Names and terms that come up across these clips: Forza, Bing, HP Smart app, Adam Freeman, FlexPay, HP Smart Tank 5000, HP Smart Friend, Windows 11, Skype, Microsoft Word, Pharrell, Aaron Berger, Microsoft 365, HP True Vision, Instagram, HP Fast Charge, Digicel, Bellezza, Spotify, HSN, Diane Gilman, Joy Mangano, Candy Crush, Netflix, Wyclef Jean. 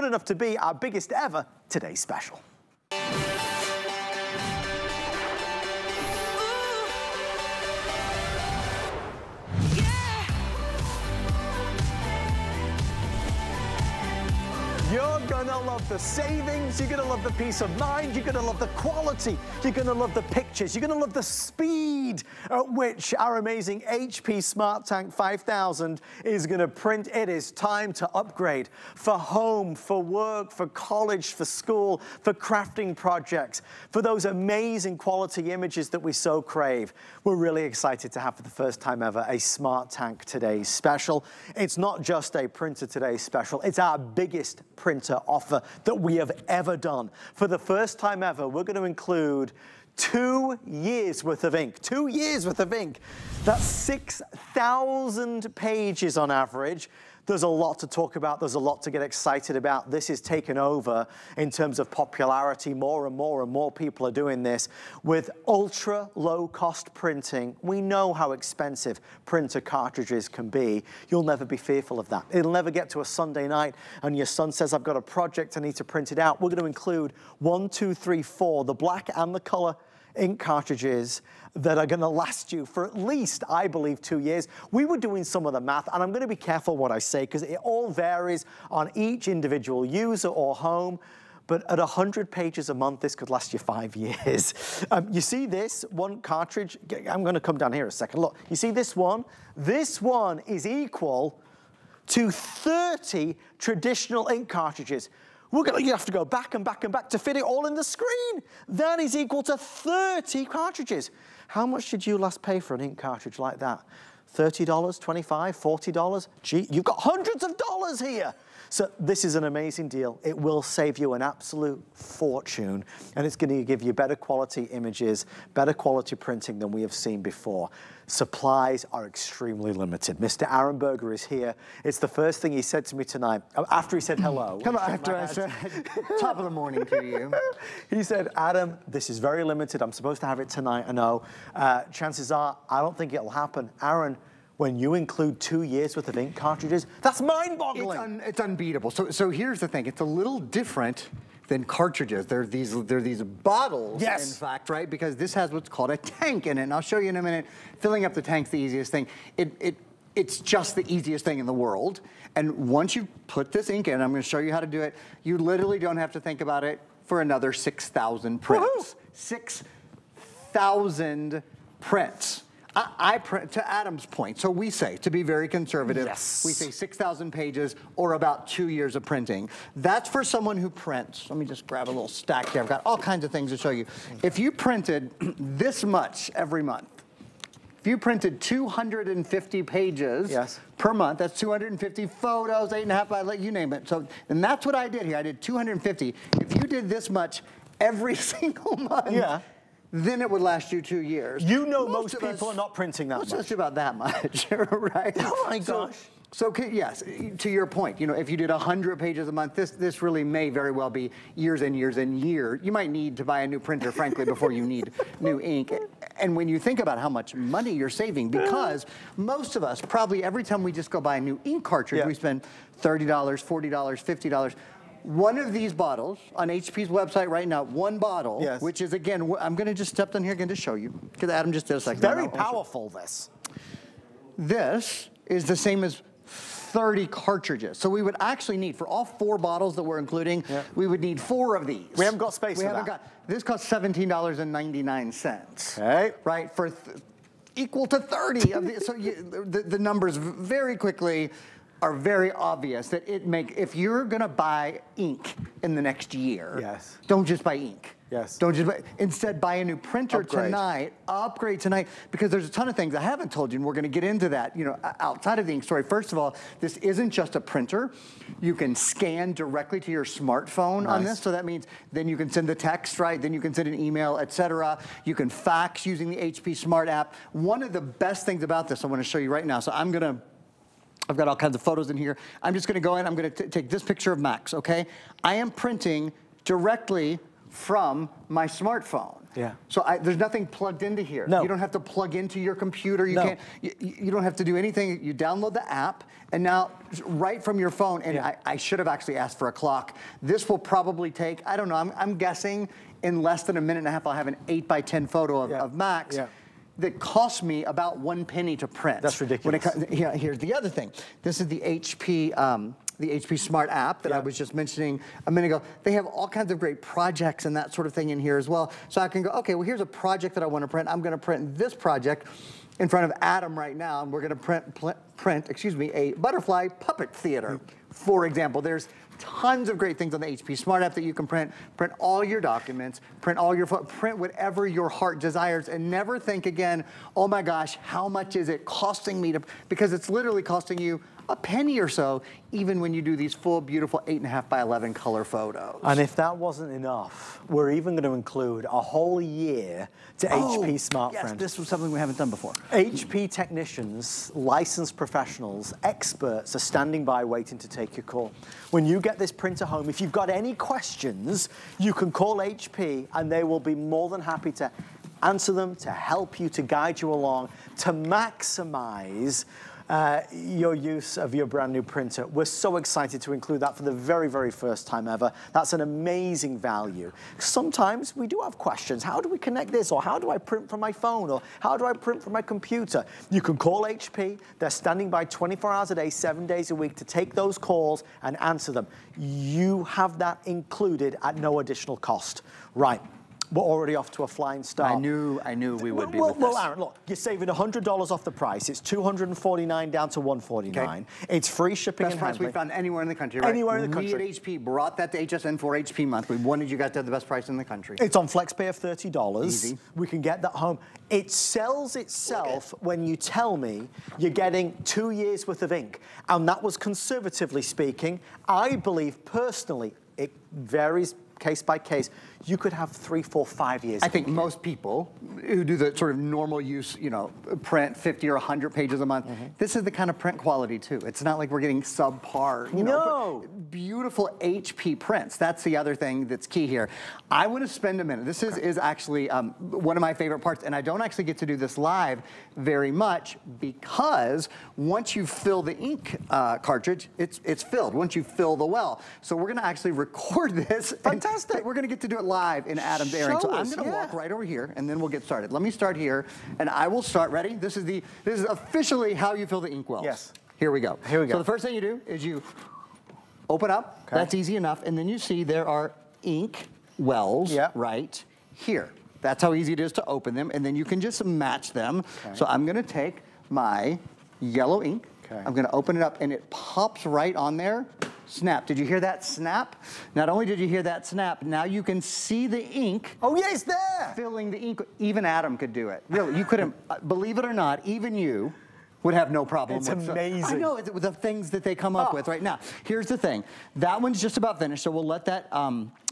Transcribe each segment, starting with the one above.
good enough to be our biggest ever Today Special. You're gonna love the savings, you're gonna love the peace of mind, you're gonna love the quality, you're gonna love the pictures, you're gonna love the speed at which our amazing HP Smart Tank 5000 is gonna print. It is time to upgrade for home, for work, for college, for school, for crafting projects, for those amazing quality images that we so crave. We're really excited to have, for the first time ever, a Smart Tank Today Special. It's not just a Printer Today Special, it's our biggest printer offer that we have ever done. For the first time ever, we're going to include 2 years worth of ink. 2 years worth of ink. That's 6,000 pages on average. There's a lot to talk about. There's a lot to get excited about. This is taken over in terms of popularity. More and more and more people are doing this with ultra low cost printing. We know how expensive printer cartridges can be. You'll never be fearful of that. It'll never get to a Sunday night and your son says, I've got a project, I need to print it out. We're going to include 1, 2, 3, 4, the black and the color ink cartridges that are going to last you for at least, I believe, 2 years. We were doing some of the math, and I'm going to be careful what I say because it all varies on each individual user or home. But at 100 pages a month, this could last you 5 years. You see this one cartridge? I'm going to come down here a second. Look, you see this one? This one is equal to 30 traditional ink cartridges. You have to go back and back and back to fit it all in the screen. That is equal to 30 cartridges. How much did you last pay for an ink cartridge like that? $30, $25, $40? Gee, you've got hundreds of dollars here. So this is an amazing deal. It will save you an absolute fortune, and it's going to give you better quality images, better quality printing than we have seen before. Supplies are extremely limited. Mr. Aaron Berger is here. It's the first thing he said to me tonight, after he said hello. Come on, after I said, top of the morning to you. He said, Adam, this is very limited. I'm supposed to have it tonight, I know. Chances are, I don't think it'll happen. Aaron, when you include 2 years worth of ink cartridges, that's mind-boggling. It's unbeatable. So here's the thing, it's a little different than cartridges. They're these bottles, yes, in fact, right? Because this has what's called a tank in it, and I'll show you in a minute. Filling up the tank's the easiest thing. It's just the easiest thing in the world. And once you put this ink in, I'm gonna show you how to do it, you literally don't have to think about it for another 6,000 prints. 6,000 prints. I print, to Adam's point, so we say, to be very conservative, yes, we say 6,000 pages or about 2 years of printing. That's for someone who prints. Let me just grab a little stack here. I've got all kinds of things to show you. If you printed this much every month, if you printed 250 pages, yes, per month, that's 250 photos, 8.5 by, you name it. So, and that's what I did here. I did 250. If you did this much every single month, yeah, then it would last you 2 years. You know, most people are not printing that much. Just about that much, right? Oh my gosh. So yes, to your point, you know, if you did 100 pages a month, this really may very well be years and years and years. You might need to buy a new printer, frankly, before you need new ink. And when you think about how much money you're saving, because most of us, probably every time we just go buy a new ink cartridge, yeah, we spend $30, $40, $50. One of these bottles on HP's website right now, one bottle, yes, which is, again, I'm going to just step down here again to show you, because Adam just did a second. Very powerful, this. This is the same as 30 cartridges. So we would actually need, for all 4 bottles that we're including, yeah, we would need 4 of these. We haven't got space for that. This costs $17.99, okay, right, for equal to 30 of these. So the numbers very quickly are very obvious that it make, if you're gonna buy ink in the next year, yes, don't just buy ink. Yes. Don't just buy, instead buy a new printer tonight, upgrade tonight, because there's a ton of things I haven't told you, and we're gonna get into that, you know, outside of the ink story. First of all, this isn't just a printer. You can scan directly to your smartphone, nice, on this, so that means then you can send the text, right? Then you can send an email, etc. You can fax using the HP Smart app. One of the best things about this I wanna show you right now, so I've got all kinds of photos in here. I'm just gonna go in, I'm gonna take this picture of Max, okay? I am printing directly from my smartphone. Yeah. So there's nothing plugged into here. No. You don't have to plug into your computer. You can't. You don't have to do anything. You download the app, and now right from your phone. And I should have actually asked for a clock. This will probably take, I don't know, I'm guessing in less than a minute and a half, I'll have an 8 by 10 photo of Max. Yeah. That cost me about 1 penny to print. That's ridiculous. Here's the other thing. This is the HP Smart app that I was just mentioning a minute ago. They have all kinds of great projects and that sort of thing in here as well. So I can go, okay, well, here's a project that I want to print. I'm going to print this project in front of Adam right now, and we're going to print a butterfly puppet theater, for example. There's tons of great things on the HP Smart app that you can print. Print all your documents, print all your, print whatever your heart desires, and never think again, oh my gosh, how much is it costing me to, because it's literally costing you a penny or so, even when you do these full, beautiful 8.5 by 11 color photos. And if that wasn't enough, we're even going to include a whole year to HP Smart Friend. Yes, this was something we haven't done before. HP technicians, licensed professionals, experts are standing by waiting to take your call. When you get this printer home, if you've got any questions, you can call HP and they will be more than happy to answer them, to help you, to guide you along, to maximize your use of your brand new printer. We're so excited to include that for the very, very first time ever. That's an amazing value. Sometimes we do have questions. How do we connect this? Or how do I print from my phone? Or how do I print from my computer? You can call HP. They're standing by 24 hours a day, 7 days a week to take those calls and answer them. You have that included at no additional cost. Right. We're already off to a flying start. I knew we would be with this. Well, Aaron, look, you're saving $100 off the price. It's $249 down to $149. Okay. It's free shipping and handling. Best price we found anywhere in the country, right? Anywhere in the country. We at HP brought that to HSN for HP month. We wanted you guys to have the best price in the country. It's on FlexPay of $30. Easy. We can get that home. It sells itself when you tell me you're getting 2 years worth of ink. And that was conservatively speaking. I believe personally, it varies case by case, you could have 3, 4, 5 years. I think most people who do the sort of normal use, you know, print 50 or 100 pages a month, this is the kind of print quality too. It's not like we're getting subpar, you know, beautiful HP prints. That's the other thing that's key here. I want to spend a minute. This is actually one of my favorite parts, and I don't actually get to do this live very much because once you fill the ink cartridge, it's filled. Once you fill the well. So we're going to actually record this. Fantastic. We're going to get to do it live in Adam's airing. So I'm going to walk right over here, and then we'll get started. Let me start here, and I will start. Ready? This is officially how you fill the ink wells. Yes. Here we go. Here we go. So the first thing you do is you open up. Okay. That's easy enough. And then you see there are ink wells right here. That's how easy it is to open them. And then you can just match them. Okay. So I'm going to take my yellow ink. Okay. I'm going to open it up, and it pops right on there. Snap. Did you hear that snap? Not only did you hear that snap, now you can see the ink. Oh, yeah, it's there! Filling the ink. Even Adam could do it. Really, you couldn't, believe it or not, even you would have no problem with it. It's amazing. I know, the things that they come up with right now. Here's the thing. That one's just about finished, so we'll let that,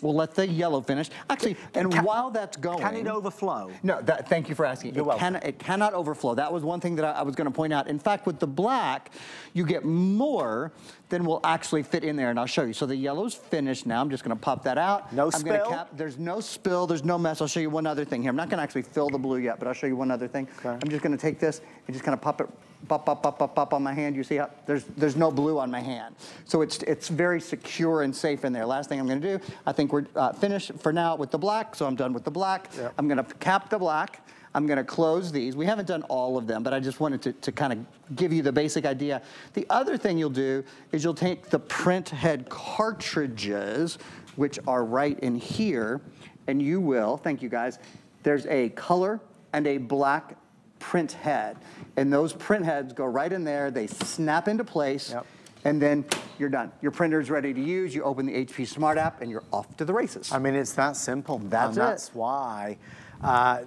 we'll let the yellow finish. Actually, and while that's going... Can it overflow? No, thank you for asking. You're welcome. It cannot overflow. That was one thing that I was going to point out. In fact, with the black, you get more than will actually fit in there, and I'll show you. So the yellow's finished now. I'm just going to pop that out. No spill. There's no spill. There's no mess. I'll show you one other thing here. I'm not going to actually fill the blue yet, but I'll show you one other thing. Okay. I'm just going to take this and just kind of pop it pop on my hand. You see how there's no blue on my hand. So it's very secure and safe in there. Last thing I'm going to do, I think we're finished for now with the black, so I'm done with the black. Yep. I'm going to cap the black. I'm going to close these. We haven't done all of them, but I just wanted to kind of give you the basic idea. The other thing you'll do is you'll take the print head cartridges, which are right in here, and you will, thank you guys, there's a color and a black print head, and those print heads go right in there. They snap into place, and then you're done. Your printer's ready to use. You open the HP Smart app, and you're off to the races. I mean, it's that simple. That's why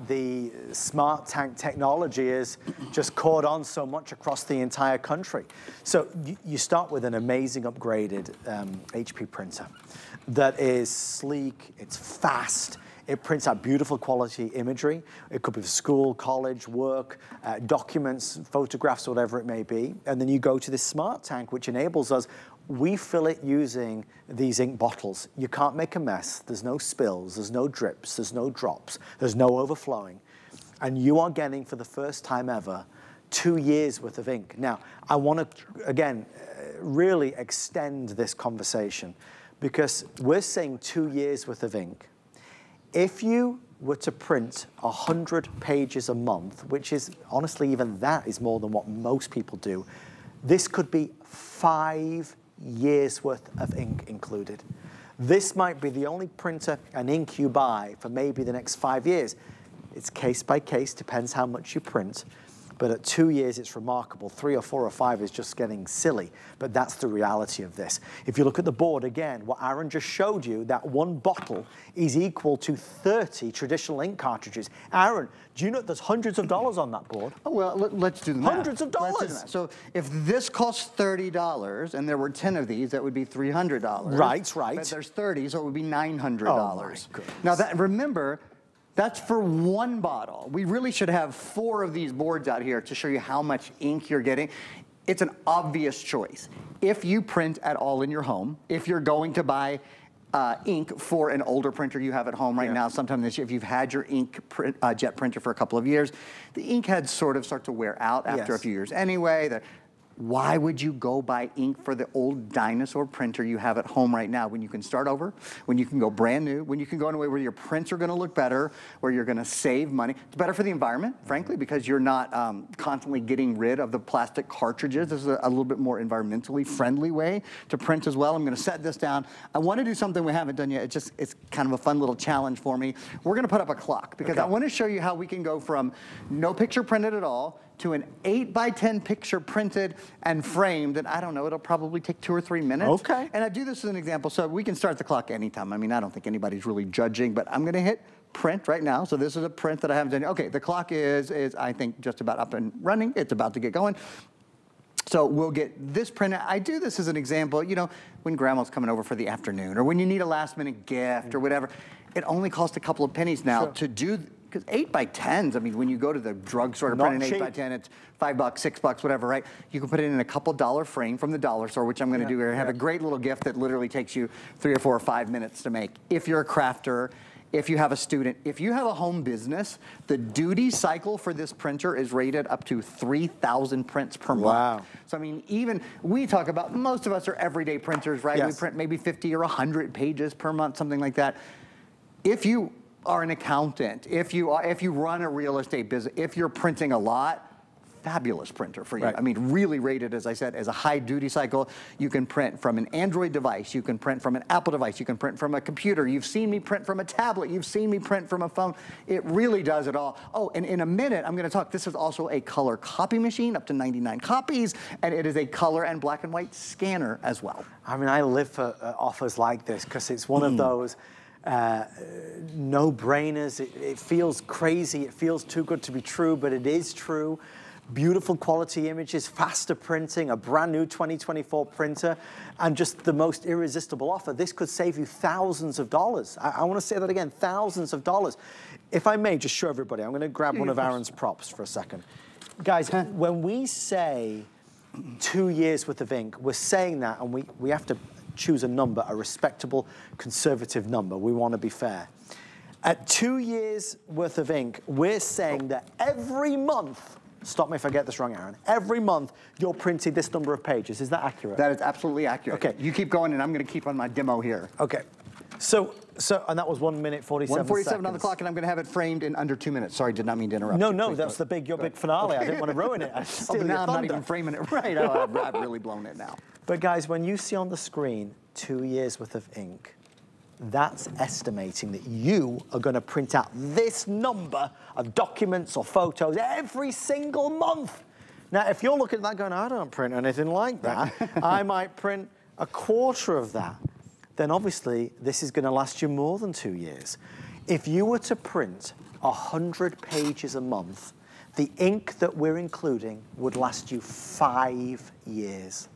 the Smart Tank technology is just caught on so much across the entire country. So you start with an amazing upgraded HP printer that is sleek, it's fast, it prints out beautiful quality imagery. It could be for school, college, work, documents, photographs, whatever it may be. And then you go to this Smart Tank, which enables us we fill it using these ink bottles. You can't make a mess. There's no spills, there's no drips, there's no drops, there's no overflowing. And you are getting, for the first time ever, 2 years worth of ink. Now, I want to, again, really extend this conversation because we're saying 2 years worth of ink. If you were to print 100 pages a month, which is, honestly, even that is more than what most people do, this could be 5 years worth of ink included. This might be the only printer and ink you buy for maybe the next 5 years. It's case by case, depends how much you print. But at 2 years, it's remarkable. 3 or 4 or 5 is just getting silly, but that's the reality of this. If you look at the board again, what Aaron just showed you, that one bottle is equal to 30 traditional ink cartridges. Aaron, do you know there's hundreds of dollars on that board? Oh, well, let's do the math. Hundreds of dollars. So if this costs $30 and there were 10 of these, that would be $300. Right, right. But there's 30, so it would be $900. Oh, my goodness. Now, that, remember, that's for one bottle. We really should have 4 of these boards out here to show you how much ink you're getting. It's an obvious choice. If you print at all in your home, if you're going to buy ink for an older printer you have at home right now, sometime this year, if you've had your ink print, jet printer for a couple of years, the ink heads sort of start to wear out after a few years anyway. Why would you go buy ink for the old dinosaur printer you have at home right now when you can start over, when you can go brand new, when you can go in a way where your prints are gonna look better, where you're gonna save money? It's better for the environment, frankly, because you're not constantly getting rid of the plastic cartridges. This is a little bit more environmentally friendly way to print as well. I'm gonna set this down. I wanna do something we haven't done yet. It's just, it's kind of a fun little challenge for me. We're gonna put up a clock because I wanna show you how we can go from no picture printed at all to an 8 by 10 picture printed and framed, and I don't know, it'll probably take 2 or 3 minutes. Okay. And I do this as an example, so we can start the clock anytime. I mean, I don't think anybody's really judging, but I'm gonna hit print right now. So this is a print that I haven't done. Okay, the clock is I think just about up and running. It's about to get going. So we'll get this printed. I do this as an example, you know, when grandma's coming over for the afternoon, or when you need a last minute gift or whatever. It only costs a couple of pennies now to do, because 8 by 10s, I mean, when you go to the drugstore to print an 8 by 10, it's $5, $6, whatever, right? You can put it in a couple dollar frame from the dollar store, which I'm gonna do here. I have a great little gift that literally takes you 3 or 4 or 5 minutes to make. If you're a crafter, if you have a student, if you have a home business, the duty cycle for this printer is rated up to 3,000 prints per month. So I mean, even we talk about, most of us are everyday printers, right? We print maybe 50 or 100 pages per month, something like that. If you are an accountant, if you run a real estate business, if you're printing a lot, fabulous printer for you. I mean, really rated, as I said, as a high duty cycle. You can print from an Android device, you can print from an Apple device, you can print from a computer, you've seen me print from a tablet, you've seen me print from a phone. It really does it all. Oh, and in a minute, I'm gonna talk, this is also a color copy machine, up to 99 copies, and it is a color and black and white scanner as well. I mean, I live for offers like this, because it's one of those, no-brainers. It feels crazy, it feels too good to be true, but it is true. Beautiful quality images, faster printing, a brand new 2024 printer, and just the most irresistible offer. This could save you thousands of dollars. I want to say that again, thousands of dollars. If I may just show everybody, I'm going to grab one of Aaron's props for a second. Guys, when we say 2 years worth of ink, we're saying that, and we have to choose a number, a respectable, conservative number. We want to be fair. At 2 years worth of ink, we're saying that every month, stop me if I get this wrong, Aaron, every month you're printing this number of pages. Is that accurate? That is absolutely accurate. Okay. You keep going and I'm going to keep on my demo here. Okay. So, and that was 1 minute, 47 seconds. 1:47 on the clock, and I'm gonna have it framed in under 2 minutes. Sorry, did not mean to interrupt you. No, that's your big finale. I didn't wanna ruin it. But now I'm not even framing it right. I've really blown it now. But guys, when you see on the screen 2 years worth of ink, that's estimating that you are gonna print out this number of documents or photos every single month. Now, if you're looking at that going, I don't print anything like that, I might print a quarter of that, then obviously this is gonna last you more than 2 years. If you were to print 100 pages a month, the ink that we're including would last you 5 years.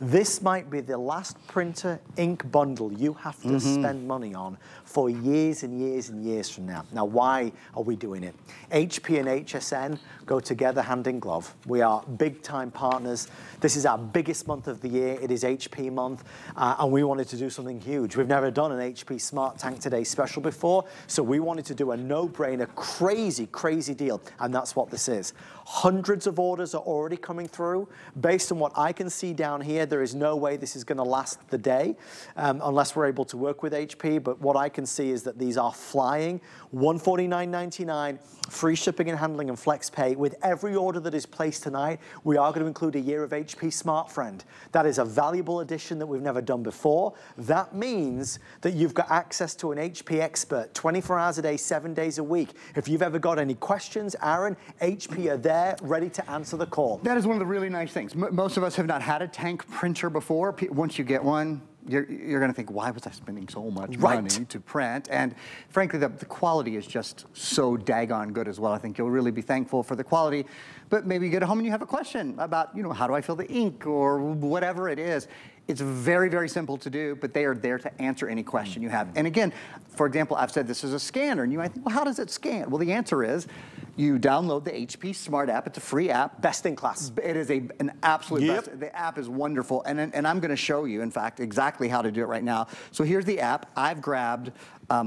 This might be the last printer ink bundle you have to spend money on for years and years and years from now. Now, why are we doing it? HP and HSN go together hand in glove. We are big-time partners. This is our biggest month of the year. It is HP month, and we wanted to do something huge. We've never done an HP Smart Tank Today special before, so we wanted to do a no-brainer, crazy, crazy deal, and that's what this is. Hundreds of orders are already coming through. Based on what I can see down here, there is no way this is going to last the day unless we're able to work with HP, but what I can see is that these are flying. $149.99, free shipping and handling and flex pay. With every order that is placed tonight, we are going to include a year of HP Smart Friend. That is a valuable addition that we've never done before. That means that you've got access to an HP expert 24 hours a day, 7 days a week. If you've ever got any questions, Aaron, HP are there ready to answer the call. That is one of the really nice things. Most of us have not had a tank printer before. Once you get one, you're going to think, why was I spending so much money to print? And frankly, the quality is just so daggone good as well. I think you'll really be thankful for the quality. But maybe you get home and you have a question about, you know, how do I fill the ink or whatever it is. It's very, very simple to do, but they are there to answer any question you have. And again, for example, I've said this is a scanner, and you might think, well, how does it scan? Well, the answer is you download the HP Smart app. It's a free app. Best in class. It is an absolute best. The app is wonderful, and I'm going to show you, in fact, exactly how to do it right now. So here's the app. I've grabbed,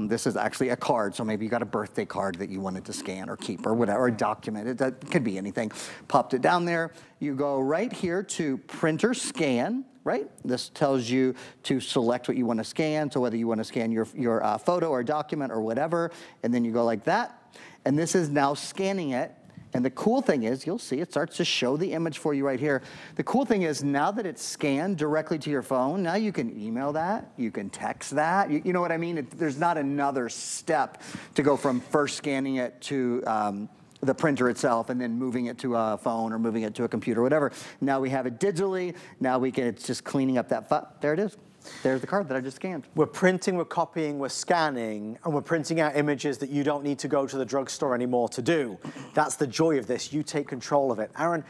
this is actually a card, so maybe you got a birthday card that you wanted to scan or keep or whatever, or document it. That could be anything. Popped it down there. You go right here to printer scan. Right? This tells you to select what you want to scan, so whether you want to scan your photo or document or whatever, and then you go like that, and this is now scanning it, and the cool thing is, you'll see, it starts to show the image for you right here. The cool thing is, now that it's scanned directly to your phone, now you can email that, you can text that, you know what I mean? There's not another step to go from first scanning it to the printer itself and then moving it to a phone or moving it to a computer, whatever. Now we have it digitally. Now we can, it's just cleaning up that file. There it is. There's the card that I just scanned. We're printing, we're copying, we're scanning, and we're printing out images that you don't need to go to the drugstore anymore to do. That's the joy of this. You take control of it. Aaron,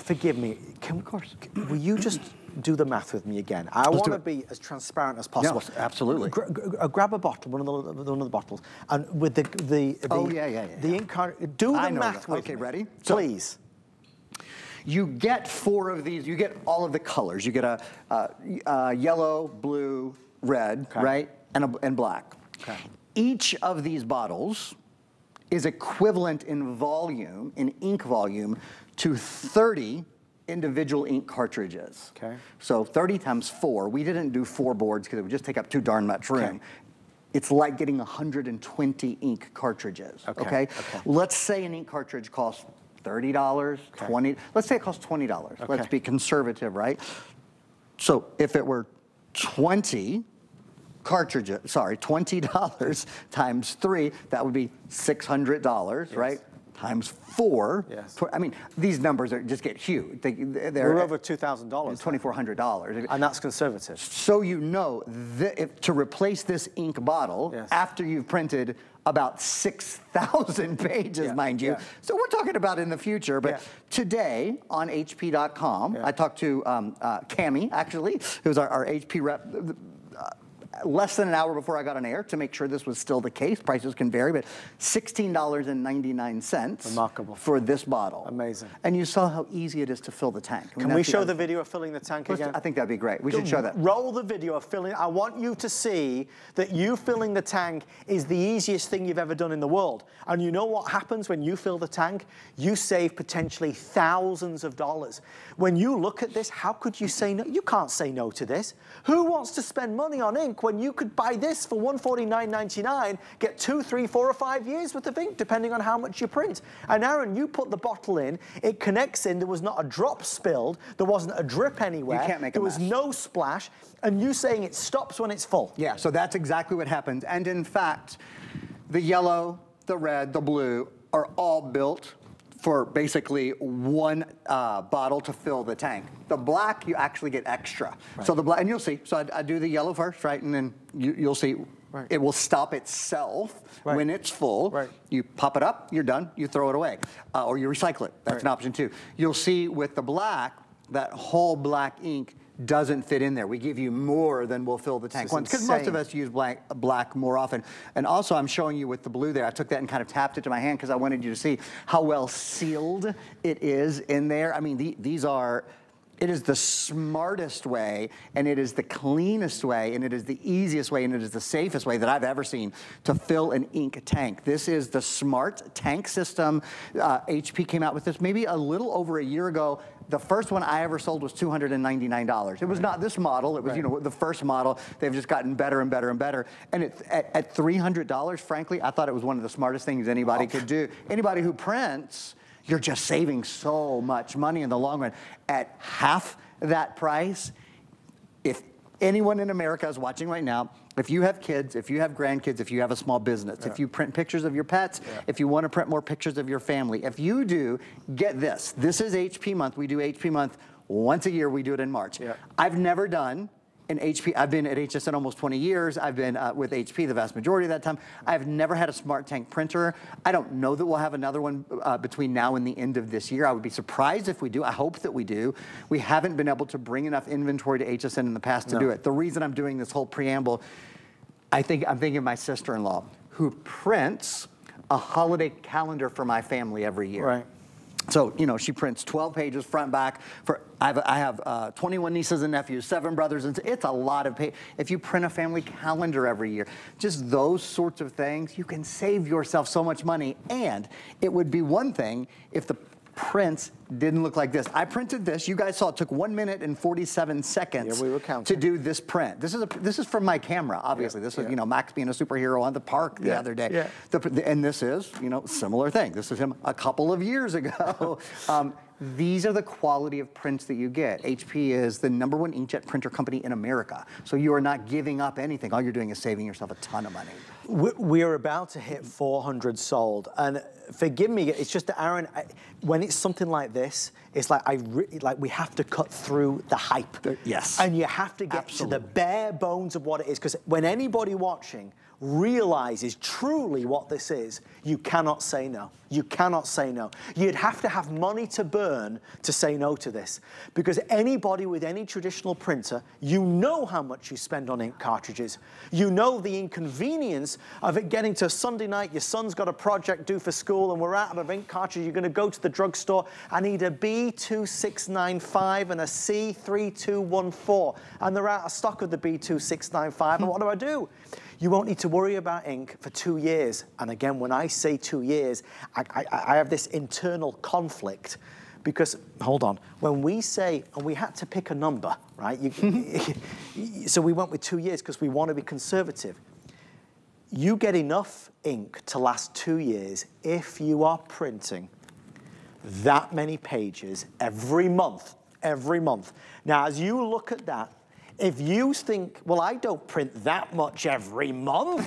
forgive me. Of course. Will you just do the math with me again? I want to be as transparent as possible. No, absolutely. Grab a bottle, one of the bottles, and with the ink card, do the math with me. Okay, ready? Please. So, you get four of these. You get all of the colors. You get a yellow, blue, red, right, and black. Okay. Each of these bottles is equivalent in volume, in ink volume, to 30 individual ink cartridges. Okay. So 30 times 4. We didn't do 4 boards because it would just take up too darn much room. Okay. It's like getting 120 ink cartridges. Okay. Let's say an ink cartridge costs $30, $20. Let's say it costs $20. Okay. Let's be conservative, right? So if it were 20 cartridges, sorry, $20 times 3, that would be $600, right? Times 4. Yes. I mean, these numbers are, just get huge. We're over $2,000. $2,400. And that's conservative. So you know that if, to replace this ink bottle after you've printed about 6,000 pages, mind you. So we're talking about in the future, but today on HP.com, I talked to Cammie, actually, who's our HP rep, less than an hour before I got on air to make sure this was still the case. Prices can vary, but $16.99 remarkable for this bottle. Amazing. And you saw how easy it is to fill the tank. I mean, can we show the video of filling the tank again? I think that'd be great. We should show that. Roll the video of filling. I want you to see that you filling the tank is the easiest thing you've ever done in the world. And you know what happens when you fill the tank? You save potentially thousands of dollars. When you look at this, how could you say no? You can't say no to this. Who wants to spend money on ink when you could buy this for $149.99, get 2, 3, 4, or 5 years worth of ink, depending on how much you print. And Aaron, you put the bottle in, it connects in, there was not a drop spilled, there wasn't a drip anywhere, you can't make there was no splash, and you saying it stops when it's full. Yeah, so that's exactly what happens. And in fact, the yellow, the red, the blue are all built for basically one bottle to fill the tank. The black, you actually get extra. Right. So the black, and you'll see, so I do the yellow first, right, and then you'll see it will stop itself when it's full. Right. You pop it up, you're done, you throw it away, or you recycle it. That's an option too. You'll see with the black, that whole black ink doesn't fit in there. We give you more than will fill the tank once, because most of us use black more often. And also, I'm showing you with the blue there, I took that and kind of tapped it to my hand because I wanted you to see how well sealed it is in there. I mean, these are... It is the smartest way, and it is the cleanest way, and it is the easiest way, and it is the safest way that I've ever seen to fill an ink tank. This is the Smart Tank system. HP came out with this maybe a little over a year ago. The first one I ever sold was $299. It was not this model. It was, you know, the first model. They've just gotten better and better and better. And it, at $300, frankly, I thought it was one of the smartest things anybody could do. Anybody who prints, you're just saving so much money in the long run. At half that price, if anyone in America is watching right now, if you have kids, if you have grandkids, if you have a small business, if you print pictures of your pets, if you want to print more pictures of your family, if you do, get this. This is HP month. We do HP month once a year. We do it in March. I've never done an HP. I've been at HSN almost 20 years. I've been with HP the vast majority of that time. I've never had a Smart Tank printer. I don't know that we'll have another one between now and the end of this year. I would be surprised if we do. I hope that we do. We haven't been able to bring enough inventory to HSN in the past to do it. The reason I'm doing this whole preamble, I'm thinking of my sister-in-law who prints a holiday calendar for my family every year. So, you know, she prints 12 pages front, back. I have 21 nieces and nephews, 7 brothers, and it's a lot of pages. If you print a family calendar every year, just those sorts of things, you can save yourself so much money. And it would be one thing if the prints didn't look like this. I printed this. You guys saw it took 1 minute and 47 seconds to do this print. This is from my camera, obviously. This was, you know, Max being a superhero on the park the other day. And this is, you know, similar thing. This is him a couple of years ago. These are the quality of prints that you get. HP is the #1 inkjet printer company in America. So you are not giving up anything. All you're doing is saving yourself a ton of money. We're about to hit 400 sold. And forgive me, it's just that, Aaron, when it's something like this, it's like we have to cut through the hype. And you have to get to the bare bones of what it is. Because when anybody watching realizes truly what this is, you cannot say no. You cannot say no. You'd have to have money to burn to say no to this. Because anybody with any traditional printer, you know how much you spend on ink cartridges. You know the inconvenience of it getting to Sunday night, your son's got a project due for school and we're out of ink cartridges. You're going to go to the drugstore. I need a B2695 and a C3214. And they're out of stock of the B2695. And what do I do? You won't need to worry about ink for 2 years. And again, when I say 2 years, I have this internal conflict because, hold on, when we say, and we had to pick a number, right? So we went with 2 years because we want to be conservative. You get enough ink to last 2 years if you are printing that many pages every month, Now, as you look at that, if you think, well, I don't print that much every month.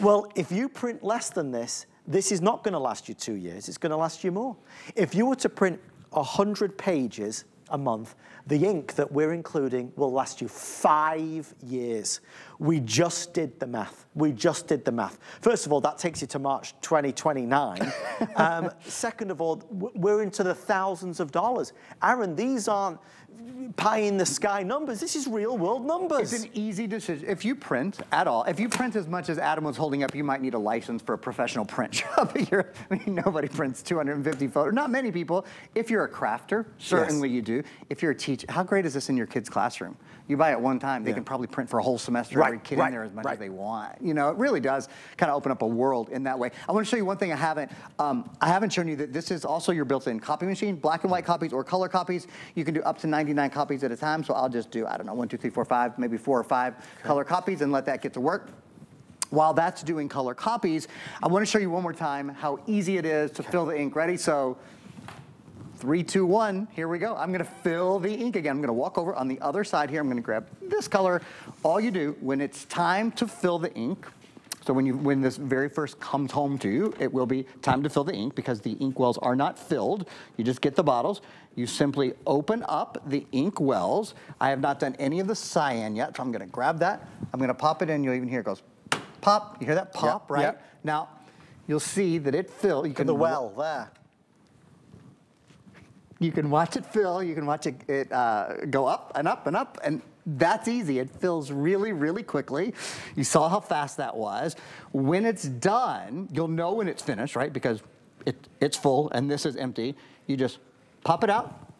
Well, if you print less than this, this is not going to last you 2 years. It's going to last you more. If you were to print 100 pages a month, the ink that we're including will last you 5 years. We just did the math. First of all, that takes you to March 2029. Second of all, we're into the thousands of dollars. Aaron, these aren't pie in the sky numbers. This is real world numbers. It's an easy decision. If you print at all, if you print as much as Adam was holding up, you might need a license for a professional print shop. I mean, nobody prints 250 photos. Not many people. If you're a crafter, certainly you do. If you're a teacher, how great is this in your kid's classroom? You buy it one time, they can probably print for a whole semester, every kid in there as much as they want. You know, it really does kind of open up a world in that way. I want to show you one thing I haven't shown you that this is also your built-in copy machine, black and white copies or color copies. You can do up to 99 copies at a time, so I'll just do, I don't know, 1, 2, 3, 4, 5, maybe 4 or 5 color copies and let that get to work. While that's doing color copies, I want to show you one more time how easy it is to fill the ink. Ready? So 3, 2, 1, here we go. I'm gonna fill the ink again. I'm gonna walk over on the other side here. I'm gonna grab this color. All you do when it's time to fill the ink, so when this very first comes home to you, it will be time to fill the ink because the ink wells are not filled. You just get the bottles. You simply open up the ink wells. I have not done any of the cyan yet, so I'm gonna grab that. I'm gonna pop it in. You'll even hear it goes pop. You hear that pop, right? Now, you'll see that it fills. You can the well there. You can watch it fill, you can watch it go up and up and up, and that's easy. It fills really, really quickly. You saw how fast that was. When it's done, you'll know when it's finished, right? Because it's full and this is empty. You just pop it out.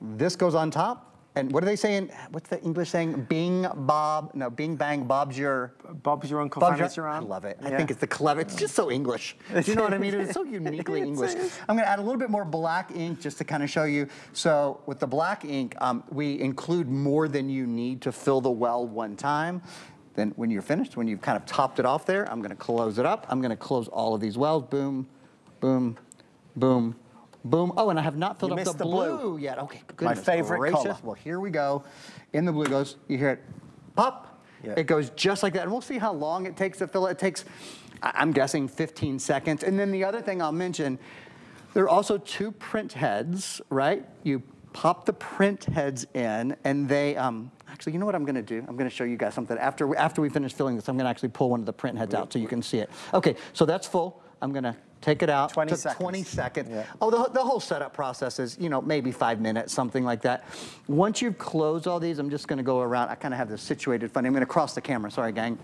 This goes on top. And what are they saying? What's the English saying? Bing, Bob, no, Bing, bang, Bob's your uncle, Bob's your aunt. I love it. Yeah. I think it's the clever, it's just so English. Do you know what I mean? It's so uniquely English. I'm gonna add a little bit more black ink just to kind of show you. So with the black ink, we include more than you need to fill the well one time. Then when you're finished, when you've kind of topped it off there, I'm gonna close it up. I'm gonna close all of these wells. Boom, boom, boom. Boom. Oh, and I have not filled up the blue yet. Okay, goodness. My favorite color. Well, here we go. In the blue goes, you hear it pop. Yeah. It goes just like that. And we'll see how long it takes to fill it. It takes, I'm guessing, 15 seconds. And then the other thing I'll mention, there are also two print heads, right? You pop the print heads in, and they, actually, you know what I'm gonna do? I'm gonna show you guys something. After we finish filling this, I'm gonna actually pull one of the print heads out so you can see it. Okay, so that's full. I'm gonna take it out. 20 seconds. 20 seconds. Yeah. Oh, the whole setup process is, you know, maybe 5 minutes, something like that. Once you've closed all these, I'm just gonna go around. I kind of have this situated funny. I'm gonna cross the camera, sorry gang,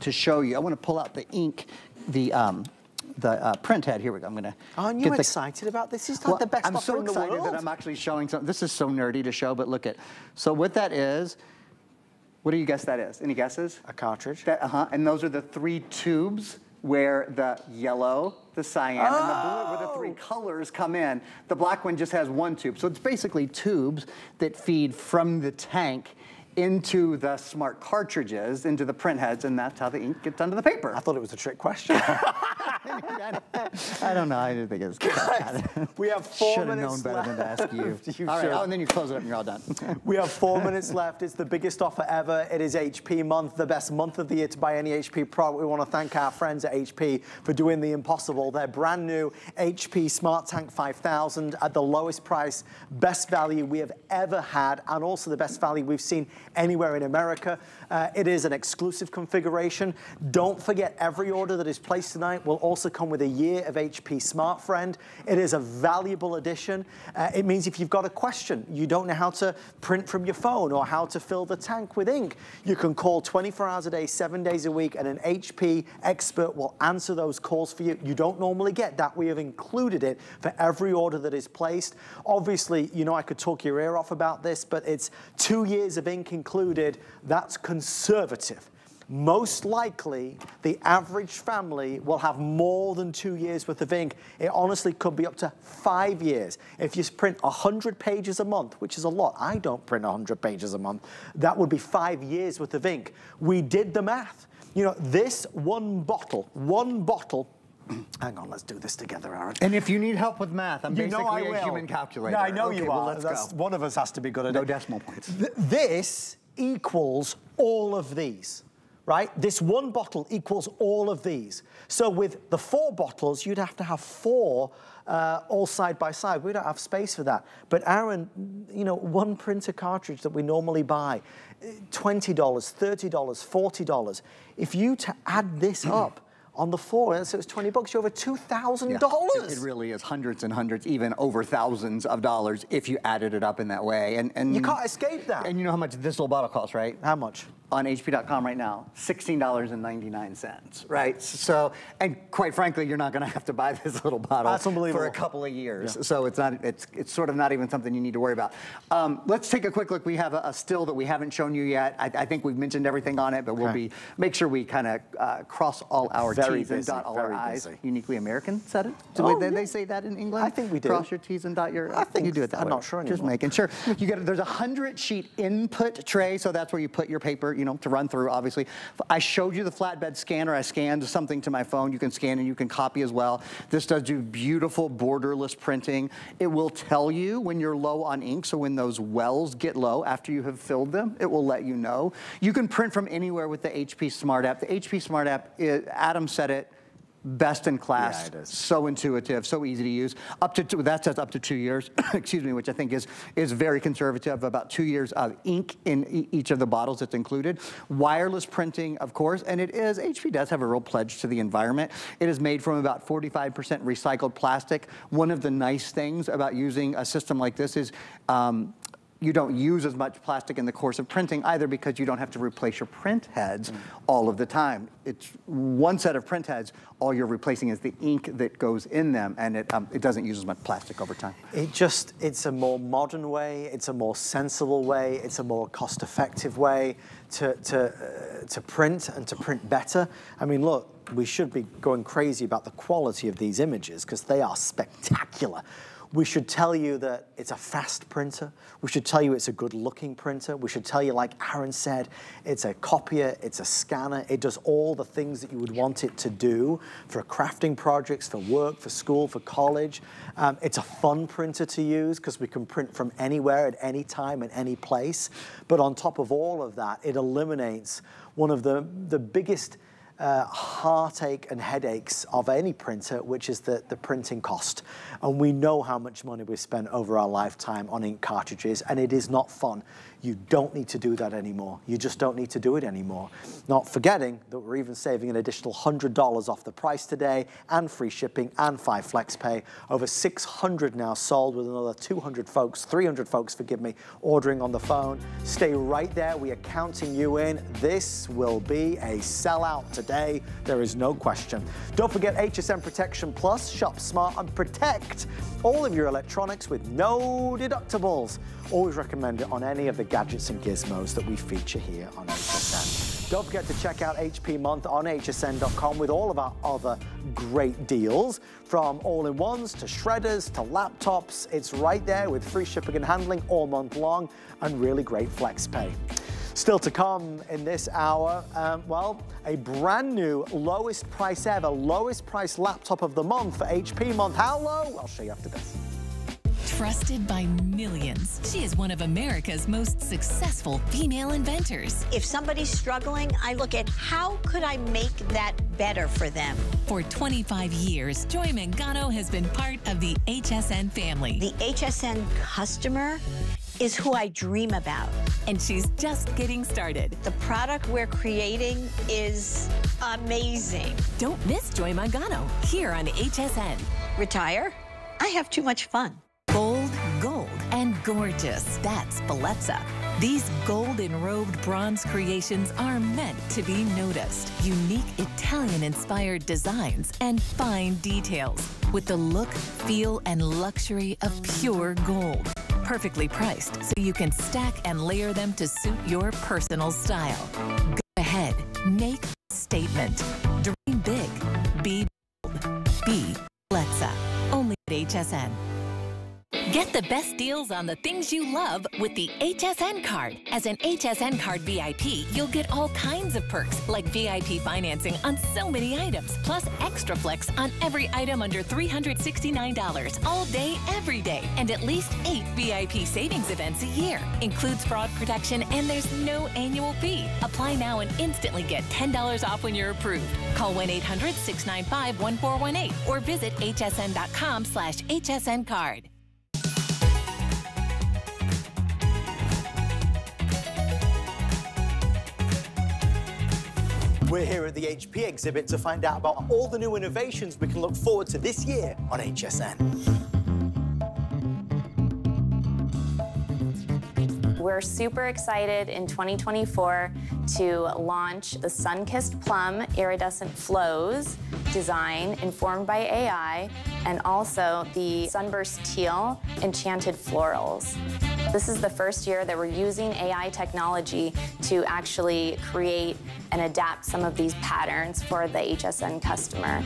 to show you. I wanna pull out the ink, the print head. Here we go. I'm gonna. Aren't you excited about this? It's like the best offer in the world. I'm so excited that I'm actually showing something. This is so nerdy to show, but look at. So what that is, what do you guess that is? Any guesses? A cartridge. And those are the three tubes where the yellow, the cyan, and the blue, where the three colors come in. The black one just has one tube. So it's basically tubes that feed from the tank into the smart cartridges, into the print heads, and that's how the ink gets onto the paper. I thought it was a trick question. I don't know, I didn't think it was good. Guys, we have 4 minutes left. Should have known better than to ask you. All right, and then you close it up and you're all done. We have 4 minutes left. It's the biggest offer ever. It is HP month, the best month of the year to buy any HP product. We want to thank our friends at HP for doing the impossible. Their brand new HP Smart Tank 5000 at the lowest price, best value we have ever had, and also the best value we've seen anywhere in America. It is an exclusive configuration. Don't forget, every order that is placed tonight will also come with a year of HP Smart Friend. It is a valuable addition. It means if you've got a question, you don't know how to print from your phone or how to fill the tank with ink, you can call 24 hours a day, 7 days a week, and an HP expert will answer those calls for you. You don't normally get that. We have included it for every order that is placed. Obviously, you know I could talk your ear off about this, but it's 2 years of ink included. That's conservative. Most likely, the average family will have more than 2 years worth of ink. It honestly could be up to 5 years. If you print 100 pages a month, which is a lot, I don't print 100 pages a month, that would be 5 years worth of ink. We did the math. You know, this one bottle, hang on, let's do this together, Aaron. And if you need help with math, I'm basically a human calculator. No, I know you are. That's, one of us has to be good at it. No decimal points. This equals all of these. Right? This one bottle equals all of these. So with the 4 bottles, you'd have to have 4 all side by side. We don't have space for that. But Aaron, you know, one printer cartridge that we normally buy, $20, $30, $40. If you add this up, on the floor, and so it's $20, you're over $2,000. Yeah, it really is hundreds and hundreds, even over thousands of dollars if you added it up in that way. And you can't escape that. And you know how much this little bottle costs, right? How much? On HP.com right now, $16.99, right? So, and quite frankly, you're not gonna have to buy this little bottle for a couple of years. Yeah. So it's not, it's sort of not even something you need to worry about. Let's take a quick look. We have a still that we haven't shown you yet. I think we've mentioned everything on it, but we'll make sure we kind of cross all our T's and dot all our I's. Uniquely American said it. Did they say that in England? I think we do. Cross your T's and dot your. I think you do it that way. I'm not sure anymore. Just making sure. You get. There's a 100-sheet input tray, so that's where you put your paper. You know, to run through. Obviously, I showed you the flatbed scanner. I scanned something to my phone. You can scan and you can copy as well. This does do beautiful borderless printing. It will tell you when you're low on ink. So when those wells get low after you have filled them, it will let you know. You can print from anywhere with the HP Smart app. The HP Smart app, Adam said it, best in class, yeah, so intuitive, so easy to use. Up to two, that says up to 2 years, excuse me, which I think is very conservative, about 2 years of ink in each of the bottles that's included. Wireless printing, of course, and it is, HP does have a real pledge to the environment. It is made from about 45% recycled plastic. One of the nice things about using a system like this is, you don't use as much plastic in the course of printing either, because you don't have to replace your print heads all of the time. It's one set of print heads, all you're replacing is the ink that goes in them, and it, it doesn't use as much plastic over time. It just, it's a more modern way, it's a more sensible way, it's a more cost-effective way to print and to print better. I mean, look, we should be going crazy about the quality of these images because they are spectacular. We should tell you that it's a fast printer. We should tell you it's a good-looking printer. We should tell you, like Aaron said, it's a copier, it's a scanner. It does all the things that you would want it to do for crafting projects, for work, for school, for college. It's a fun printer to use because we can print from anywhere at any time and any place. But on top of all of that, it eliminates one of the biggest heartache and headaches of any printer, which is the printing cost. And we know how much money we spend over our lifetime on ink cartridges, and it is not fun. You don't need to do that anymore. You just don't need to do it anymore. Not forgetting that we're even saving an additional $100 off the price today, and free shipping, and 5 FlexPay. Over 600 now sold, with another 200 folks, 300 folks, forgive me, ordering on the phone. Stay right there, we are counting you in. This will be a sellout today. There is no question. Don't forget HSN Protection Plus. Shop smart and protect all of your electronics with no deductibles. Always recommend it on any of the gadgets and gizmos that we feature here on HSN. Don't forget to check out HP Month on hsn.com with all of our other great deals, from all-in-ones to shredders to laptops. It's right there with free shipping and handling all month long, and really great flex pay. Still to come in this hour, well, a brand new lowest price ever, lowest price laptop of the month for HP Month. How low? I'll show you after this. Trusted by millions, she is one of America's most successful female inventors. If somebody's struggling, I look at how could I make that better for them. For 25 years, Joy Mangano has been part of the HSN family. The HSN customer is who I dream about. And she's just getting started. The product we're creating is amazing. Don't miss Joy Mangano here on HSN. Retire? I have too much fun. Bold, gold, and gorgeous. That's Bellezza. These gold-enrobed bronze creations are meant to be noticed. Unique Italian-inspired designs and fine details with the look, feel, and luxury of pure gold. Perfectly priced so you can stack and layer them to suit your personal style. Go ahead, make a statement. Dream big, be bold, be Bellezza. Only at HSN. Get the best deals on the things you love with the HSN card. As an HSN card VIP, you'll get all kinds of perks, like VIP financing on so many items, plus extra flex on every item under $369 all day, every day, and at least 8 VIP savings events a year. Includes fraud protection, and there's no annual fee. Apply now and instantly get $10 off when you're approved. Call 1-800-695-1418 or visit hsn.com/hsncard. We're here at the HP exhibit to find out about all the new innovations we can look forward to this year on HSN. We're super excited in 2024 to launch the Sun-Kissed Plum Iridescent Flows design informed by AI, and also the Sunburst Teal Enchanted Florals. This is the first year that we're using AI technology to actually create and adapt some of these patterns for the HSN customer.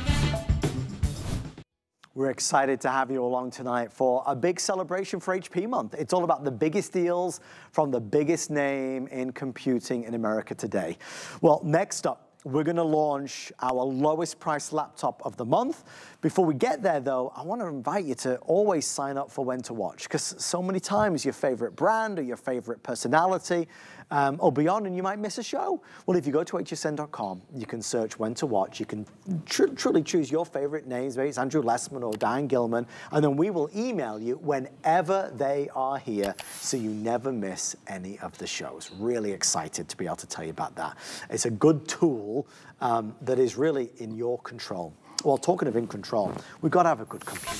We're excited to have you along tonight for a big celebration for HP Month. It's all about the biggest deals from the biggest name in computing in America today. Well, next up, we're going to launch our lowest price laptop of the month. Before we get there, though, I want to invite you to always sign up for When to Watch, because so many times your favorite brand or your favorite personality or beyond, and you might miss a show. Well, if you go to hsn.com, you can search when to watch. You can truly choose your favorite names, maybe it's Andrew Lessman or Diane Gilman, and then we will email you whenever they are here so you never miss any of the shows. Really excited to be able to tell you about that. It's a good tool that is really in your control. Well, talking of in control, we've got to have a good computer.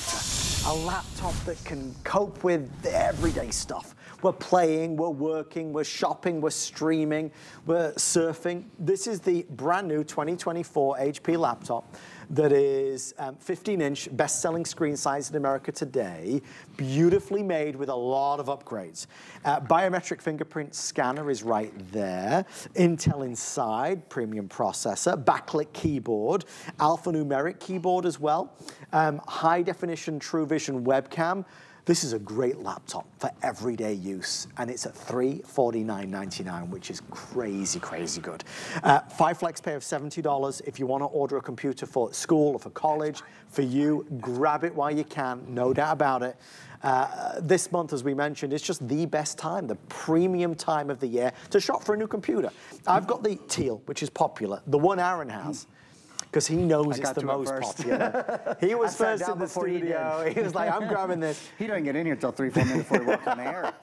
A laptop that can cope with the everyday stuff. We're playing, we're working, we're shopping, we're streaming, we're surfing. This is the brand new 2024 HP laptop that is 15-inch, best-selling screen size in America today. Beautifully made with a lot of upgrades. Biometric fingerprint scanner is right there. Intel Inside, premium processor. Backlit keyboard. Alphanumeric keyboard as well. High-definition True Vision webcam. This is a great laptop for everyday use, and it's at $349.99, which is crazy, crazy good. Five flex pay of $70 if you want to order a computer for school or for college. For you, grab it while you can, no doubt about it. This month, as we mentioned, it's just the best time, the premium time of the year to shop for a new computer. I've got the teal, which is popular, the one Aaron has. Because he knows it's the most popular. He was first in the studio. He was like, I'm grabbing this. He didn't get in here until 3, 4 minutes before he walked on the air.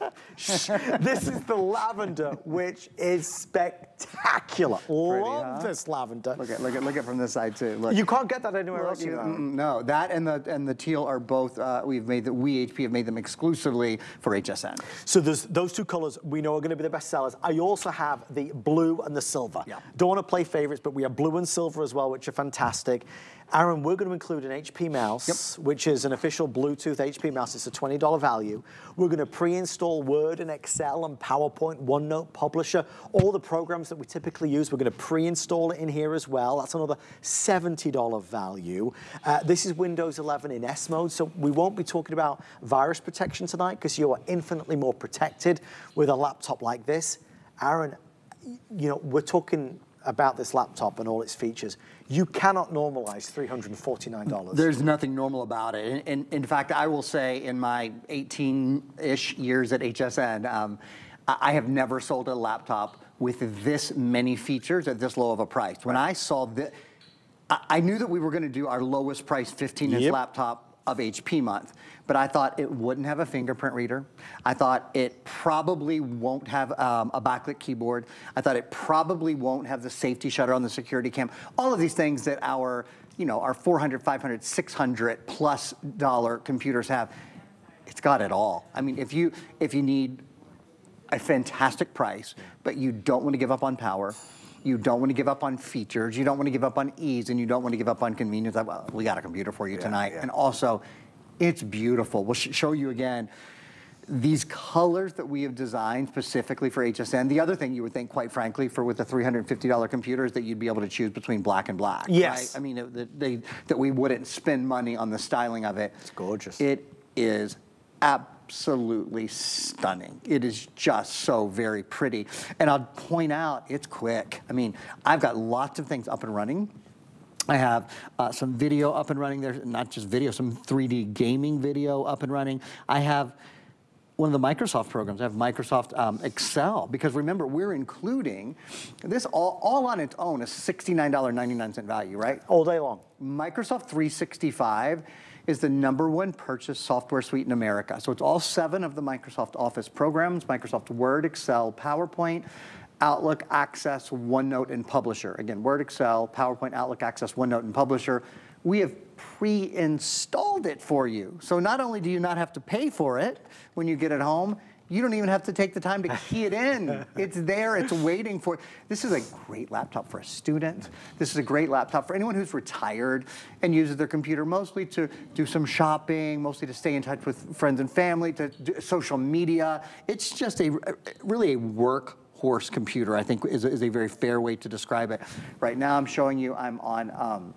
This is the lavender, which is spectacular. Love this lavender. Look at from this side too. Look. You can't get that anywhere else. No, that and the teal are both. We HP have made them exclusively for HSN. So those two colors we know are going to be the best sellers. I also have the blue and the silver. Yeah. Don't want to play favorites, but we have blue and silver as well, which are fantastic. Aaron, we're going to include an HP mouse, which is an official Bluetooth HP mouse. It's a $20 value. We're going to pre-install Word and Excel and PowerPoint, OneNote, Publisher, all the programs that we typically use. We're going to pre-install it in here as well. That's another $70 value. This is Windows 11 in S mode, so we won't be talking about virus protection tonight because you are infinitely more protected with a laptop like this. Aaron, you know, we're talking about this laptop and all its features. You cannot normalize $349. There's nothing normal about it. In fact, I will say in my 18-ish years at HSN, I have never sold a laptop with this many features at this low of a price. When I saw this, I knew that we were gonna do our lowest price 15-inch laptop of HP month, but I thought it wouldn't have a fingerprint reader. I thought it probably won't have a backlit keyboard. I thought it probably won't have the safety shutter on the security cam. All of these things that our, you know, our $400, $500, $600-plus computers have. It's got it all. I mean, if you need a fantastic price, but you don't want to give up on power, you don't want to give up on features, you don't want to give up on ease, and you don't want to give up on convenience, well, we got a computer for you tonight. And also, it's beautiful. We'll show you again these colors that we have designed specifically for HSN. The other thing you would think, quite frankly, for with the $350 computer is that you'd be able to choose between black and black. Yes. Right? I mean, that we wouldn't spend money on the styling of it. It's gorgeous. It is absolutely stunning. It is just so very pretty. And I'll point out, it's quick. I mean, I've got lots of things up and running. I have some video up and running. There's not just video, some 3D gaming video up and running. I have one of the Microsoft programs. I have Microsoft Excel, because remember, we're including this all on its own, a $69.99 value, right? All day long. Microsoft 365 is the #1 purchase software suite in America. So it's all 7 of the Microsoft Office programs: Microsoft Word, Excel, PowerPoint, Outlook, Access, OneNote, and Publisher. Again, Word, Excel, PowerPoint, Outlook, Access, OneNote, and Publisher. We have pre-installed it for you. So not only do you not have to pay for it when you get it home, you don't even have to take the time to key it in. It's there, it's waiting for it. This is a great laptop for a student. This is a great laptop for anyone who's retired and uses their computer mostly to do some shopping, mostly to stay in touch with friends and family, to do social media. It's just really a workhorse computer, I think, is a very fair way to describe it. Right now I'm showing you, I'm on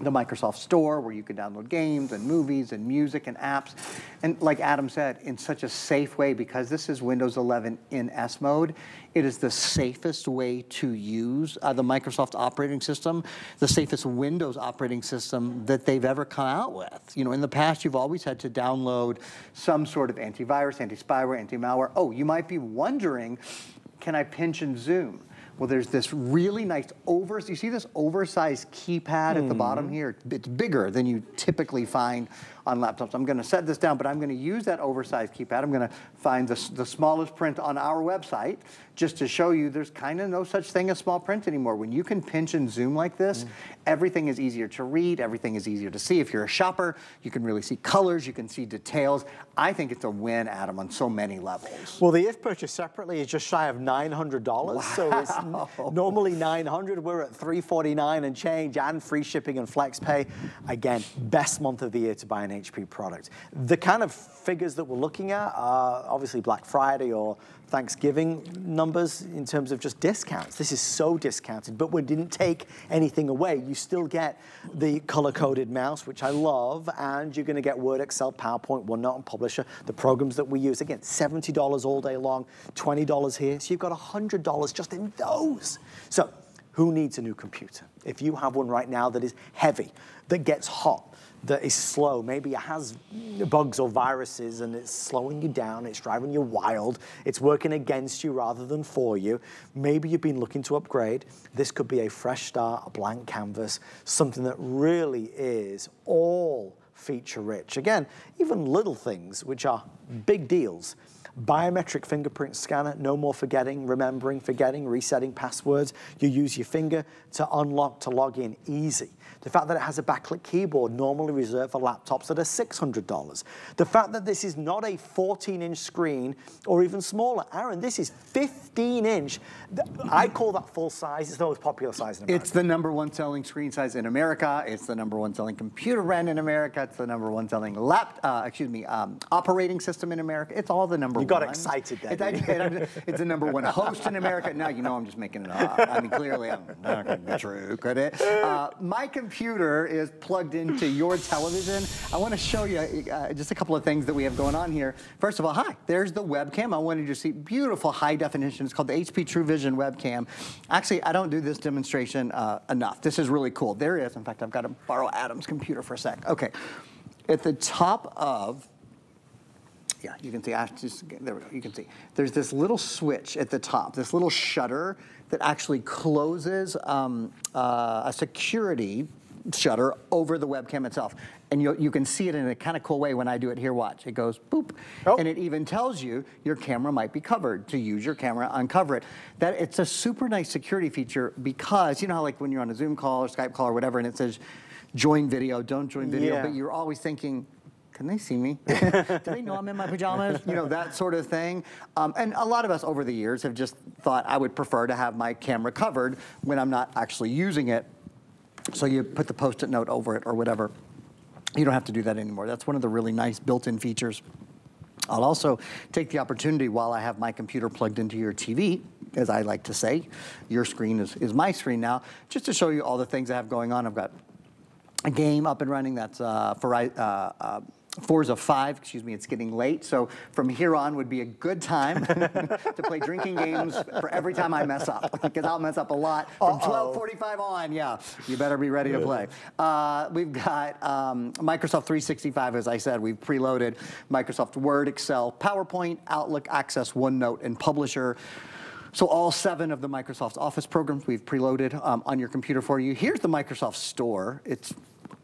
the Microsoft Store, where you can download games and movies and music and apps. And like Adam said, in such a safe way, because this is Windows 11 in S mode, it is the safest way to use the Microsoft operating system, the safest Windows operating system that they've ever come out with. You know, in the past, you've always had to download some sort of antivirus, anti-spyware, anti-malware. Oh, you might be wondering, can I pinch and zoom? Well, there's this really nice you see this oversized keypad at the bottom here? It's bigger than you typically find on laptops. I'm gonna set this down, but I'm gonna use that oversized keypad. I'm gonna find the smallest print on our website just to show you there's kind of no such thing as small print anymore. When you can pinch and zoom like this, everything is easier to read, everything is easier to see. If you're a shopper, you can really see colors, you can see details. I think it's a win, Adam, on so many levels. Well, the if purchase separately is just shy of $900, wow. So it's normally $900, we're at $349 and change, and free shipping and flex pay. Again, best month of the year to buy an HP product. The kind of figures that we're looking at are obviously Black Friday or Thanksgiving numbers in terms of just discounts. This is so discounted, but we didn't take anything away. You still get the color-coded mouse, which I love, and you're gonna get Word, Excel, PowerPoint, OneNote, and Publisher, the programs that we use. Again, $70 all day long, $20 here, so you've got $100 just in those. So, who needs a new computer? If you have one right now that is heavy, that gets hot, that is slow, maybe it has bugs or viruses and it's slowing you down, it's driving you wild, it's working against you rather than for you, maybe you've been looking to upgrade, this could be a fresh start, a blank canvas, something that really is all feature rich. Again, even little things which are big deals. Biometric fingerprint scanner, no more forgetting, remembering, forgetting, resetting passwords. You use your finger to unlock, to log in, easy. The fact that it has a backlit keyboard, normally reserved for laptops that are $600. The fact that this is not a 14-inch screen or even smaller. Aaron, this is 15-inch. I call that full size. It's the most popular size in America. It's the #1 selling screen size in America. It's the #1 selling computer brand in America. It's the #1 selling operating system in America. It's all the number one. You got excited then. It's the #1 host in America. Now, you know I'm just making it up. I mean, clearly I'm not going to be true, could it? My computer is plugged into your television. I want to show you just a couple of things that we have going on here. First of all, hi, there's the webcam. I wanted you to see beautiful high definition. It's called the HP True Vision webcam. Actually, I don't do this demonstration enough. This is really cool. There it is. In fact, I've got to borrow Adam's computer for a sec. Okay. At the top of... Yeah, you can see, there we go, you can see. There's this little switch at the top, this little shutter that actually closes a security shutter over the webcam itself. And you can see it in a kind of cool way when I do it here, watch. It goes boop, and it even tells you your camera might be covered. To use your camera, uncover it. That it's a super nice security feature because, you know how like when you're on a Zoom call or Skype call or whatever and it says, join video, don't join video, but you're always thinking, can they see me? Do they know I'm in my pajamas? You know, that sort of thing. And a lot of us over the years have just thought I would prefer to have my camera covered when I'm not actually using it. So you put the Post-it note over it or whatever. You don't have to do that anymore. That's one of the really nice built-in features. I'll also take the opportunity while I have my computer plugged into your TV, as I like to say, your screen is my screen now, just to show you all the things I have going on. I've got a game up and running that's Forza 5, excuse me, it's getting late, so from here on would be a good time to play drinking games for every time I mess up, because I'll mess up a lot. From 12:45 on, yeah, you better be ready to play. We've got Microsoft 365, as I said, we've preloaded Microsoft Word, Excel, PowerPoint, Outlook, Access, OneNote, and Publisher. So all 7 of the Microsoft Office programs we've preloaded on your computer for you. Here's the Microsoft Store. It's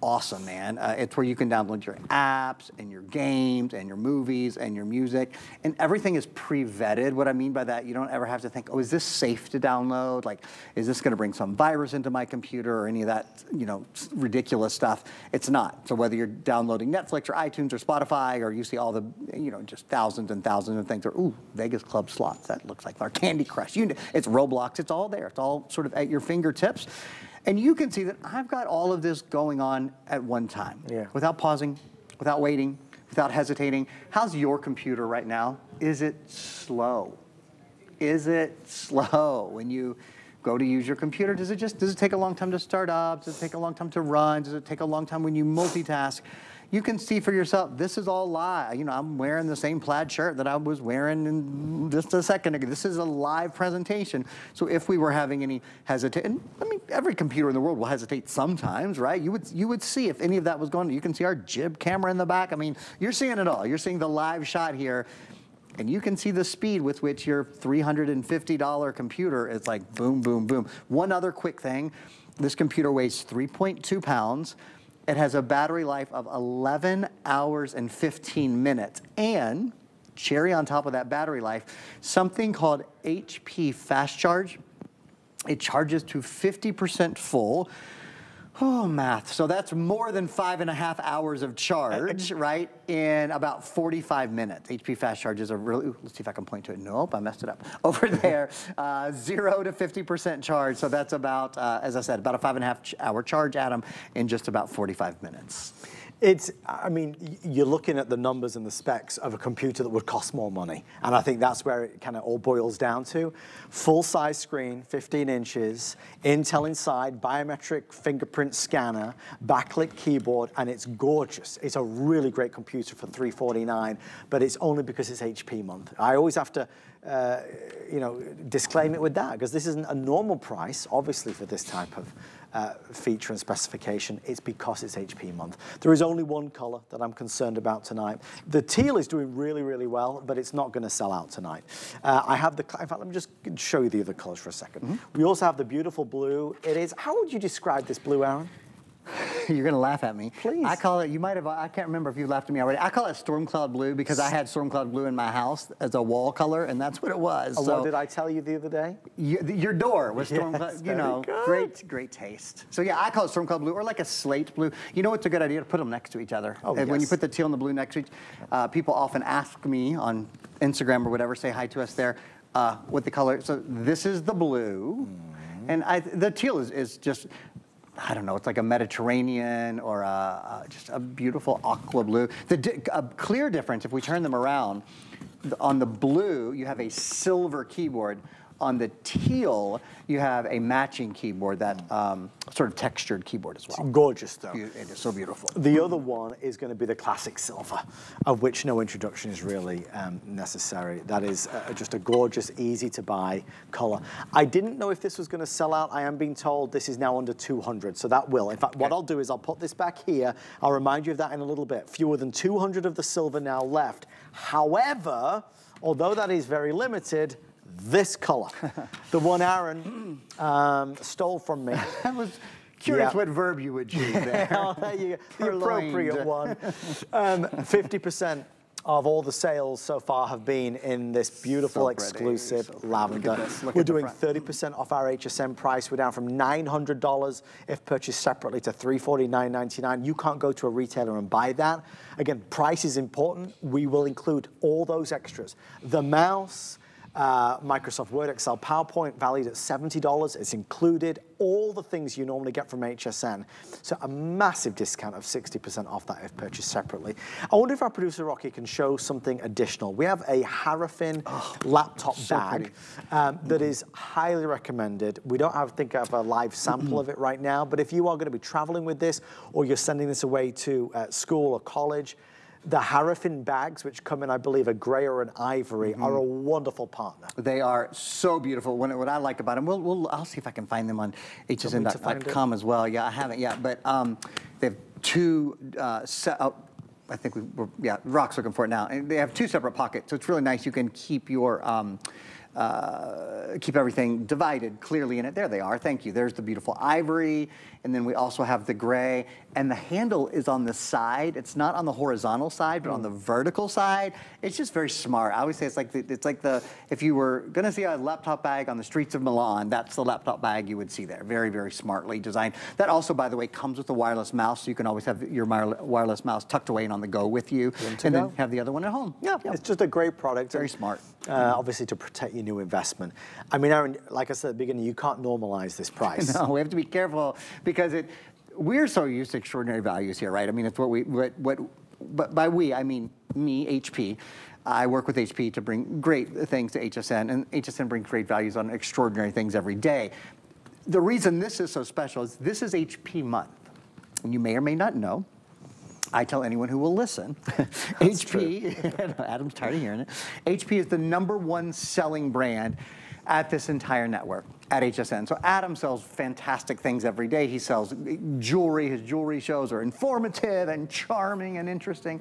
awesome, man. It's where you can download your apps and your games and your movies and your music, and everything is pre-vetted. What I mean by that, you don't ever have to think, oh, is this safe to download? Like, is this gonna bring some virus into my computer or any of that, you know, ridiculous stuff? It's not. So whether you're downloading Netflix or iTunes or Spotify, or you see all the, you know, just thousands and thousands of things, or ooh, Vegas Club slots, that looks like our Candy Crush. You know, it's Roblox, it's all there. It's all sort of at your fingertips. And you can see that I've got all of this going on at one time. Yeah. Without pausing, without waiting, without hesitating. How's your computer right now? Is it slow? Is it slow? When you go to use your computer, does it take a long time to start up? Does it take a long time to run? Does it take a long time when you multitask? You can see for yourself, this is all live. You know, I'm wearing the same plaid shirt that I was wearing in just a second ago. This is a live presentation. So if we were having any hesitation, I mean, every computer in the world will hesitate sometimes, right? You would see if any of that was going on. You can see our jib camera in the back. I mean, you're seeing it all. You're seeing the live shot here. And you can see the speed with which your $350 computer is like boom, boom, boom. One other quick thing, this computer weighs 3.2 pounds. It has a battery life of 11 hours and 15 minutes. And cherry on top of that battery life, something called HP Fast Charge. It charges to 50% full. Oh, math. So that's more than 5.5 hours of charge, right? In about 45 minutes. HP Fast Charge is a really, ooh, let's see if I can point to it. Nope, I messed it up. Over there, 0 to 50% charge. So that's about, as I said, about a 5.5 hour charge, Adam, in just about 45 minutes. It's, I mean, you're looking at the numbers and the specs of a computer that would cost more money. And I think that's where it kind of all boils down to. Full-size screen, 15 inches, Intel inside, biometric fingerprint scanner, backlit keyboard, and it's gorgeous. It's a really great computer for $349, but it's only because it's HP month. I always have to, disclaim it with that, because this isn't a normal price, obviously, for this type of feature and specification. It's because it's HP month. There is only one color that I'm concerned about tonight. The teal is doing really, really well, but it's not going to sell out tonight. I have the, in fact, let me just show you the other colors for a second. Mm-hmm. We also have the beautiful blue. It is, how would you describe this blue, Aaron? You're gonna laugh at me. Please. I call it, you might have, I can't remember if you laughed at me already. I call it Stormcloud Blue because I had Stormcloud Blue in my house as a wall color, and that's what it was. Oh, so, well, did I tell you the other day? Your door was Stormcloud, yes, you know, good. Great taste. So yeah, I call it Stormcloud Blue or like a slate blue. You know what's a good idea? To put them next to each other. Oh, and yes. When you put the teal and the blue next to each, people often ask me on Instagram or whatever, say hi to us there, what the color, so this is the blue, and the teal is just, I don't know, it's like a Mediterranean or just a beautiful aqua blue. A clear difference, if we turn them around, on the blue, you have a silver keyboard. On the teal, you have a matching keyboard, that sort of textured keyboard as well. It's gorgeous, though. It is so beautiful. The other one is going to be the classic silver, of which no introduction is really necessary. That is just a gorgeous, easy-to-buy color. I didn't know if this was going to sell out. I am being told this is now under 200, so that will. In fact, what I'll do is I'll put this back here. I'll remind you of that in a little bit. Fewer than 200 of the silver now left. However, although that is very limited, this color, the one Aaron stole from me. I was curious what verb you would use there. Oh, there you go. The appropriate one. 50% of all the sales so far have been in this beautiful, so exclusive lavender. We're doing 30% off our HSN price. We're down from $900 if purchased separately to $349.99. You can't go to a retailer and buy that. Again, price is important. We will include all those extras. The mouse, Microsoft Word, Excel, PowerPoint, valued at $70. It's included all the things you normally get from HSN. So a massive discount of 60% off that if purchased separately. I wonder if our producer, Rocky, can show something additional. We have a Harafin laptop bag that is highly recommended. We don't have, I think I have a live sample of it right now, but if you are going to be traveling with this or you're sending this away to school or college, the Harafin bags, which come in, I believe, a gray or an ivory, are a wonderful partner. They are so beautiful. What I like about them, I'll see if I can find them on hsn.com as well. Yeah, I haven't yet, but they have two I think Rock's looking for it now. And they have two separate pockets, so it's really nice. You can keep your keep everything divided clearly in it. There they are, thank you. There's the beautiful ivory, and then we also have the gray, and the handle is on the side. It's not on the horizontal side, but on the vertical side. It's just very smart. I always say it's like if you were gonna see a laptop bag on the streets of Milan, that's the laptop bag you would see there. Very, very smartly designed. That also, by the way, comes with a wireless mouse, so you can always have your wireless mouse tucked away and on the go with you, and then have the other one at home. Yeah, it's just a great product. Very smart. Obviously to protect your new investment. I mean, Aaron, like I said at the beginning, you can't normalize this price. No, we have to be careful because we're so used to extraordinary values here, right? I mean, it's but by we, I mean me, HP. I work with HP to bring great things to HSN, and HSN brings great values on extraordinary things every day. The reason this is so special is this is HP month. And you may or may not know, I tell anyone who will listen, HP, Adam's tired of hearing it, HP is the #1 selling brand at this entire network, at HSN. So Adam sells fantastic things every day. He sells jewelry. His jewelry shows are informative and charming and interesting.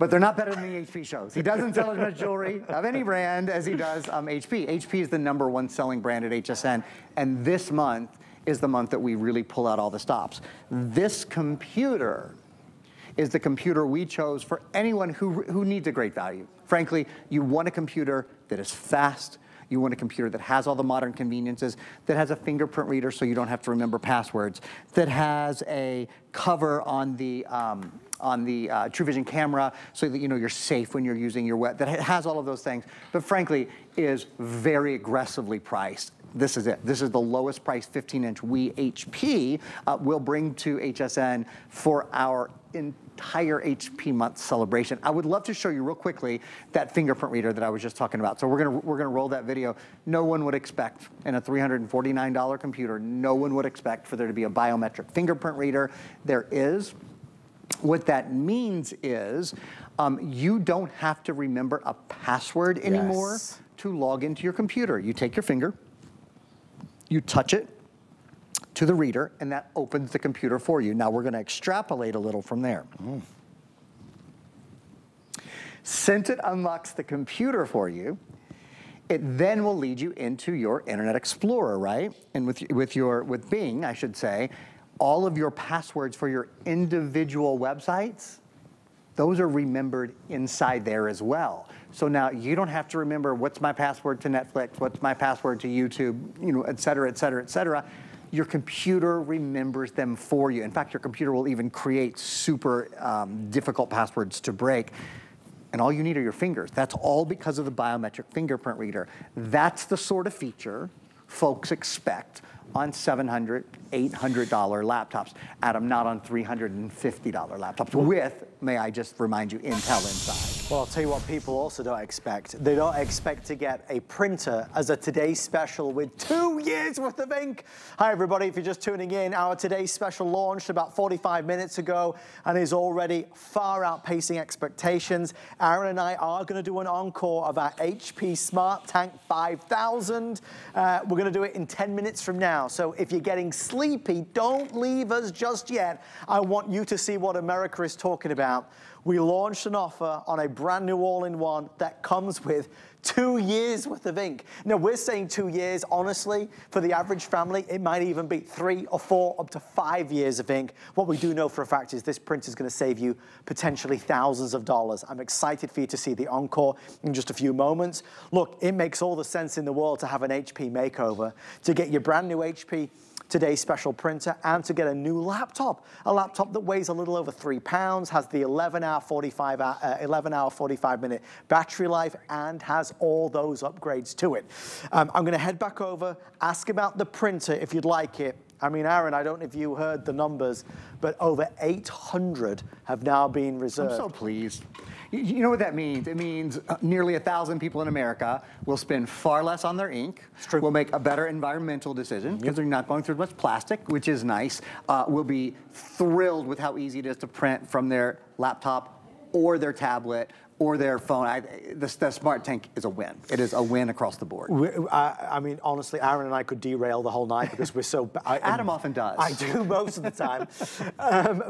But they're not better than the HP shows. He doesn't sell as much jewelry of any brand as he does HP. HP is the #1 selling brand at HSN, and this month is the month that we really pull out all the stops. This computer is the computer we chose for anyone who needs a great value. Frankly, you want a computer that is fast, you want a computer that has all the modern conveniences, that has a fingerprint reader so you don't have to remember passwords, that has a cover on the True Vision camera so that you know you're safe when you're using your web, that has all of those things, but frankly is very aggressively priced. This is it. This is the lowest price 15-inch we HP will bring to HSN for our entire HP month celebration. I would love to show you real quickly that fingerprint reader that I was just talking about. So we're gonna roll that video. No one would expect in a $349 computer, no one would expect for there to be a biometric fingerprint reader. There is. What that means is you don't have to remember a password anymore to log into your computer. You take your finger, you touch it to the reader, and that opens the computer for you. Now we're gonna extrapolate a little from there. Since it unlocks the computer for you, it then will lead you into your Internet Explorer, right? And with Bing, I should say, all of your passwords for your individual websites, those are remembered inside there as well. So now you don't have to remember what's my password to Netflix, what's my password to YouTube, you know, et cetera, et cetera, et cetera. Your computer remembers them for you. In fact, your computer will even create super difficult passwords to break. And all you need are your fingers. That's all because of the biometric fingerprint reader. That's the sort of feature folks expect on $700, $800 laptops, Adam, not on $350 laptops, with, may I just remind you, Intel inside. Well, I'll tell you what people also don't expect. They don't expect to get a printer as a Today Special with 2 years worth of ink. Hi, everybody, if you're just tuning in, our Today Special launched about 45 minutes ago and is already far outpacing expectations. Aaron and I are gonna do an encore of our HP Smart Tank 5000. We're gonna do it in 10 minutes from now. So if you're getting sleepy, don't leave us just yet. I want you to see what America is talking about. We launched an offer on a brand new all-in-one that comes with 2 years worth of ink. Now, we're saying 2 years, honestly, for the average family, it might even be 3 or 4, up to 5 years of ink. What we do know for a fact is this print is gonna save you potentially thousands of dollars. I'm excited for you to see the encore in just a few moments. Look, it makes all the sense in the world to have an HP makeover, to get your brand new HP Today Special printer, and to get a new laptop. A laptop that weighs a little over 3 pounds, has the 11 hour, 45 minute battery life, and has all those upgrades to it. I'm gonna head back over, ask about the printer if you'd like it. I mean, Aaron, I don't know if you heard the numbers, but over 800 have now been reserved. I'm so pleased. You know what that means? It means nearly 1,000 people in America will spend far less on their ink. It's true. Will make a better environmental decision because they're not going through much plastic, which is nice. Will be thrilled with how easy it is to print from their laptop or their tablet or their phone. The Smart Tank is a win. It is a win across the board. I mean, honestly, Aaron and I could derail the whole night because we're so... Adam often does. I do most of the time.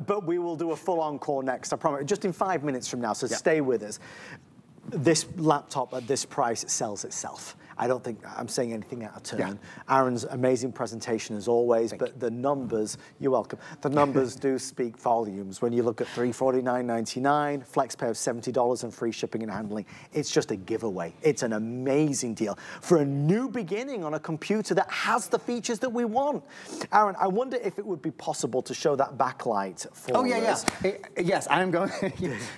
But we will do a full encore next, I promise, just in 5 minutes from now, so stay with us. This laptop at this price sells itself. I don't think I'm saying anything out of turn. Aaron's amazing presentation as always, but the numbers, you're welcome. The numbers do speak volumes. When you look at $349.99, flex pay of $70 and free shipping and handling, it's just a giveaway. It's an amazing deal for a new beginning on a computer that has the features that we want. Aaron, I wonder if it would be possible to show that backlight for us. Yes, I'm going,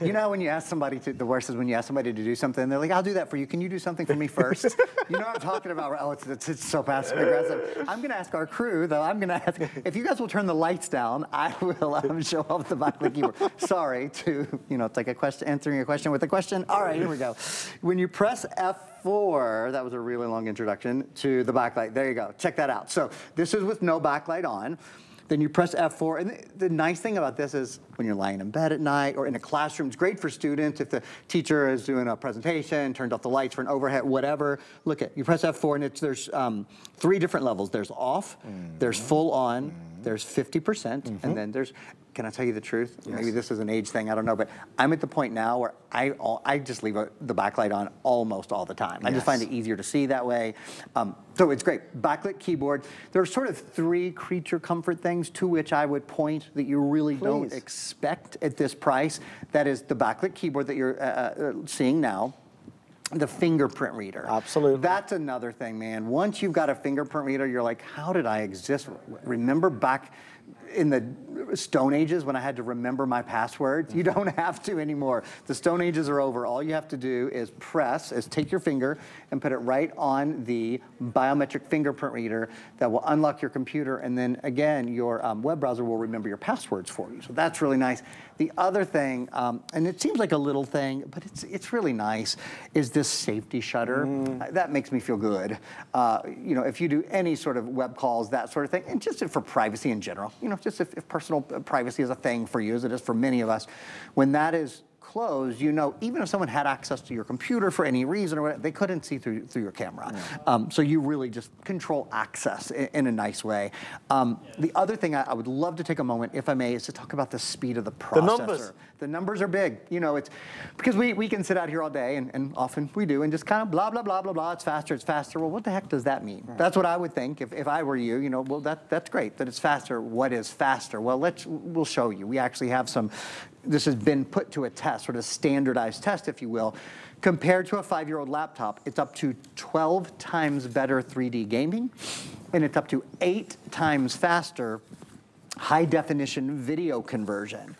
you know when you ask somebody to, the worst is when you ask somebody to do something, they're like, I'll do that for you. Can you do something for me first? You know what I'm talking about? Oh, it's so passive aggressive. I'm gonna ask our crew, though. I'm gonna ask, if you guys will turn the lights down, I will show off the backlit keyboard. Sorry to, you know, it's like a question, answering a question with a question. All right, here we go. When you press F4, that was a really long introduction to the backlight. There you go, check that out. So this is with no backlight on. Then you press F4, and the nice thing about this is when you're lying in bed at night or in a classroom, it's great for students if the teacher is doing a presentation, turned off the lights for an overhead, whatever. Look at, you press F4 and there's 3 different levels. There's off, there's full on, there's 50%, and then there's Can I tell you the truth? Yes. Maybe this is an age thing, I don't know, but I'm at the point now where I just leave the backlight on almost all the time. Yes. I just find it easier to see that way. So it's great. Backlit keyboard. There are sort of three creature comfort things to which I would point that you really don't expect at this price. That is the backlit keyboard that you're seeing now. The fingerprint reader. Absolutely. That's another thing, man. Once you've got a fingerprint reader, you're like, how did I exist? Remember back in the Stone Ages when I had to remember my passwords? You don't have to anymore. The Stone Ages are over. All you have to do is take your finger and put it right on the biometric fingerprint reader that will unlock your computer, and then again, your web browser will remember your passwords for you. So that's really nice. The other thing, and it seems like a little thing, but it's really nice, is this safety shutter. That makes me feel good. You know, if you do any sort of web calls, that sort of thing, and just for privacy in general, you know, just if personal privacy is a thing for you, as it is for many of us, when that is closed, you know, even if someone had access to your computer for any reason or whatever, they couldn't see through your camera. So you really just control access in a nice way. The other thing I would love to take a moment, if I may, is to talk about the speed of the processor. The numbers are big. You know, it's because we can sit out here all day, and often we do, and just kind of blah, blah, blah, blah, blah, it's faster, it's faster. Well, what the heck does that mean? Right. That's what I would think if I were you. You know, well, that's great that it's faster. What is faster? Well, we'll show you. We actually have some. This has been put to a test, sort of standardized test, if you will. Compared to a 5-year-old laptop, it's up to 12 times better 3D gaming, and it's up to 8 times faster high-definition video conversion.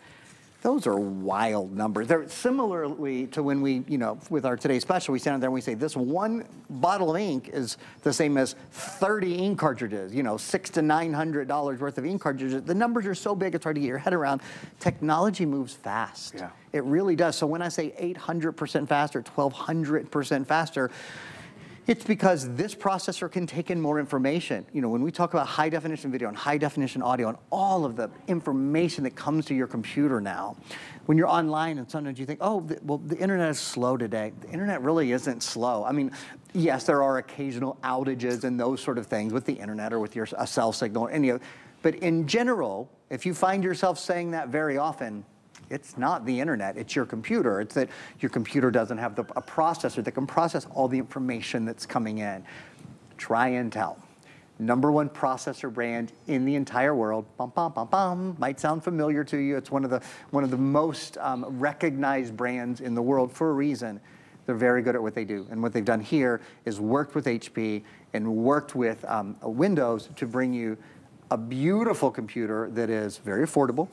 Those are wild numbers. They're similarly to when we, you know, with our Today Special, we stand out there and we say this one bottle of ink is the same as 30 ink cartridges, you know, $600 to $900 worth of ink cartridges. The numbers are so big, it's hard to get your head around. Technology moves fast. Yeah. It really does. So when I say 800% faster, 1200% faster, it's because this processor can take in more information. You know, when we talk about high definition video and high definition audio and all of the information that comes to your computer now, when you're online and sometimes you think, oh, well, the internet is slow today. The internet really isn't slow. I mean, yes, there are occasional outages and those sort of things with the internet or with a cell signal or any of, but in general, if you find yourself saying that very often, it's not the internet, it's your computer. It's that your computer doesn't have a processor that can process all the information that's coming in. Try Intel. #1 processor brand in the entire world. Bum, bum, bum, bum. Might sound familiar to you. It's one of the most recognized brands in the world for a reason. They're very good at what they do. And what they've done here is worked with HP and worked with Windows to bring you a beautiful computer that is very affordable,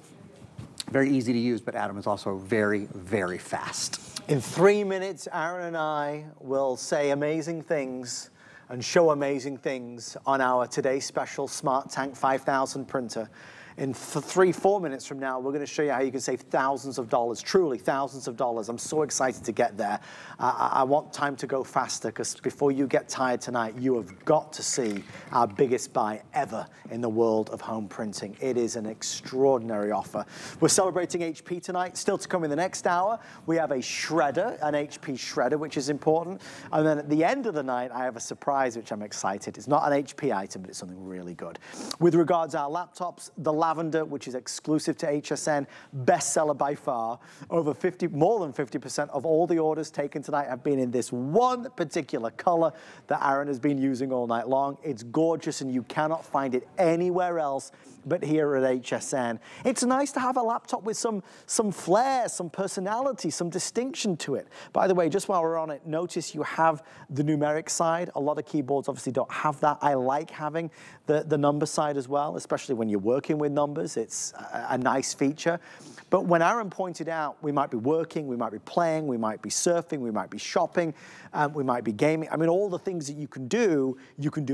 very easy to use, but Adam, is also very, very fast. In 3 minutes, Aaron and I will say amazing things and show amazing things on our Today Special Smart Tank 5000 printer. In 3-4 minutes from now, we're going to show you how you can save thousands of dollars, truly thousands of dollars. I'm so excited to get there. I want time to go faster, because before you get tired tonight, you have got to see our biggest buy ever in the world of home printing. It is an extraordinary offer. We're celebrating HP tonight. Still to come in the next hour, we have a shredder, an HP shredder, which is important. And then at the end of the night, I have a surprise, which I'm excited. It's not an HP item, but it's something really good. With regards to our laptops, the Lavender, which is exclusive to HSN, bestseller by far. Over more than 50% of all the orders taken tonight have been in this one particular color that Aaron has been using all night long. It's gorgeous, and you cannot find it anywhere else but here at HSN. It's nice to have a laptop with some flair, some personality, some distinction to it. By the way, just while we're on it, notice you have the numeric side. A lot of keyboards obviously don't have that. I like having the number side as well, especially when you're working with numbers. It's a nice feature. But when Aaron pointed out, we might be working, we might be playing, we might be surfing, we might be shopping, we might be gaming. I mean, all the things that you can do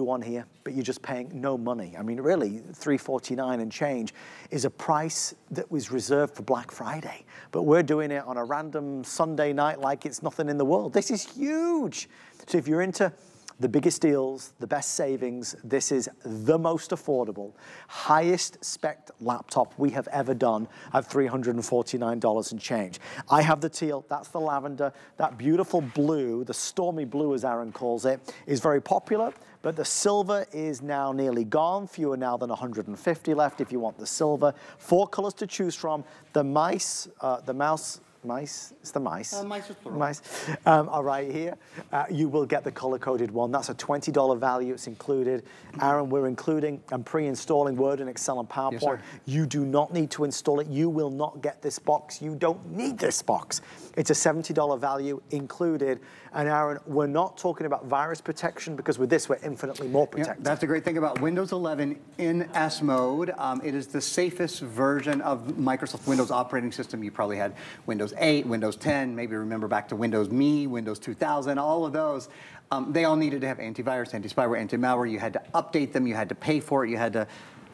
on here, but you're just paying no money. I mean, really, $349 and change is a price that was reserved for Black Friday. But we're doing it on a random Sunday night like it's nothing in the world. This is huge. So if you're into the biggest deals, the best savings, this is the most affordable, highest spec laptop we have ever done at $349 and change. I have the teal, that's the lavender. That beautiful blue, the stormy blue as Aaron calls it, is very popular. but the silver is now nearly gone. Fewer now than 150 left if you want the silver. Four colors to choose from. The mice, the mice are right here. You will get the color-coded one. That's a $20 value. It's included. Aaron, we're including and pre-installing Word and Excel and PowerPoint. Yes, you do not need to install it. You will not get this box. You don't need this box. It's a $70 value included. And Aaron, we're not talking about virus protection because with this, we're infinitely more protected. Yeah, that's the great thing about Windows 11 in S mode. It is the safest version of Microsoft Windows operating system. You probably had Windows 8, Windows 10, maybe remember back to Windows Me, Windows 2000, all of those. They all needed to have antivirus, anti-spyware, anti-malware. You had to update them. You had to pay for it. You had to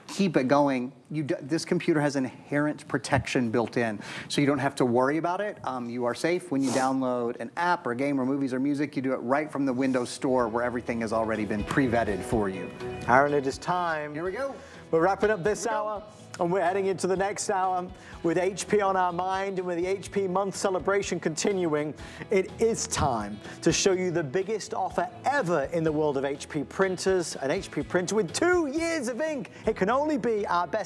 keep it going. This computer has inherent protection built in, so you don't have to worry about it. You are safe when you download an app or a game or movies or music. You do it right from the Windows Store where everything has already been pre-vetted for you. Aaron, it is time. Here we go. We're wrapping up this hour, and we're heading into the next hour with HP on our mind and with the HP Month celebration continuing. It is time to show you the biggest offer ever in the world of HP printers, an HP printer with 2 years of ink. It can only be our best.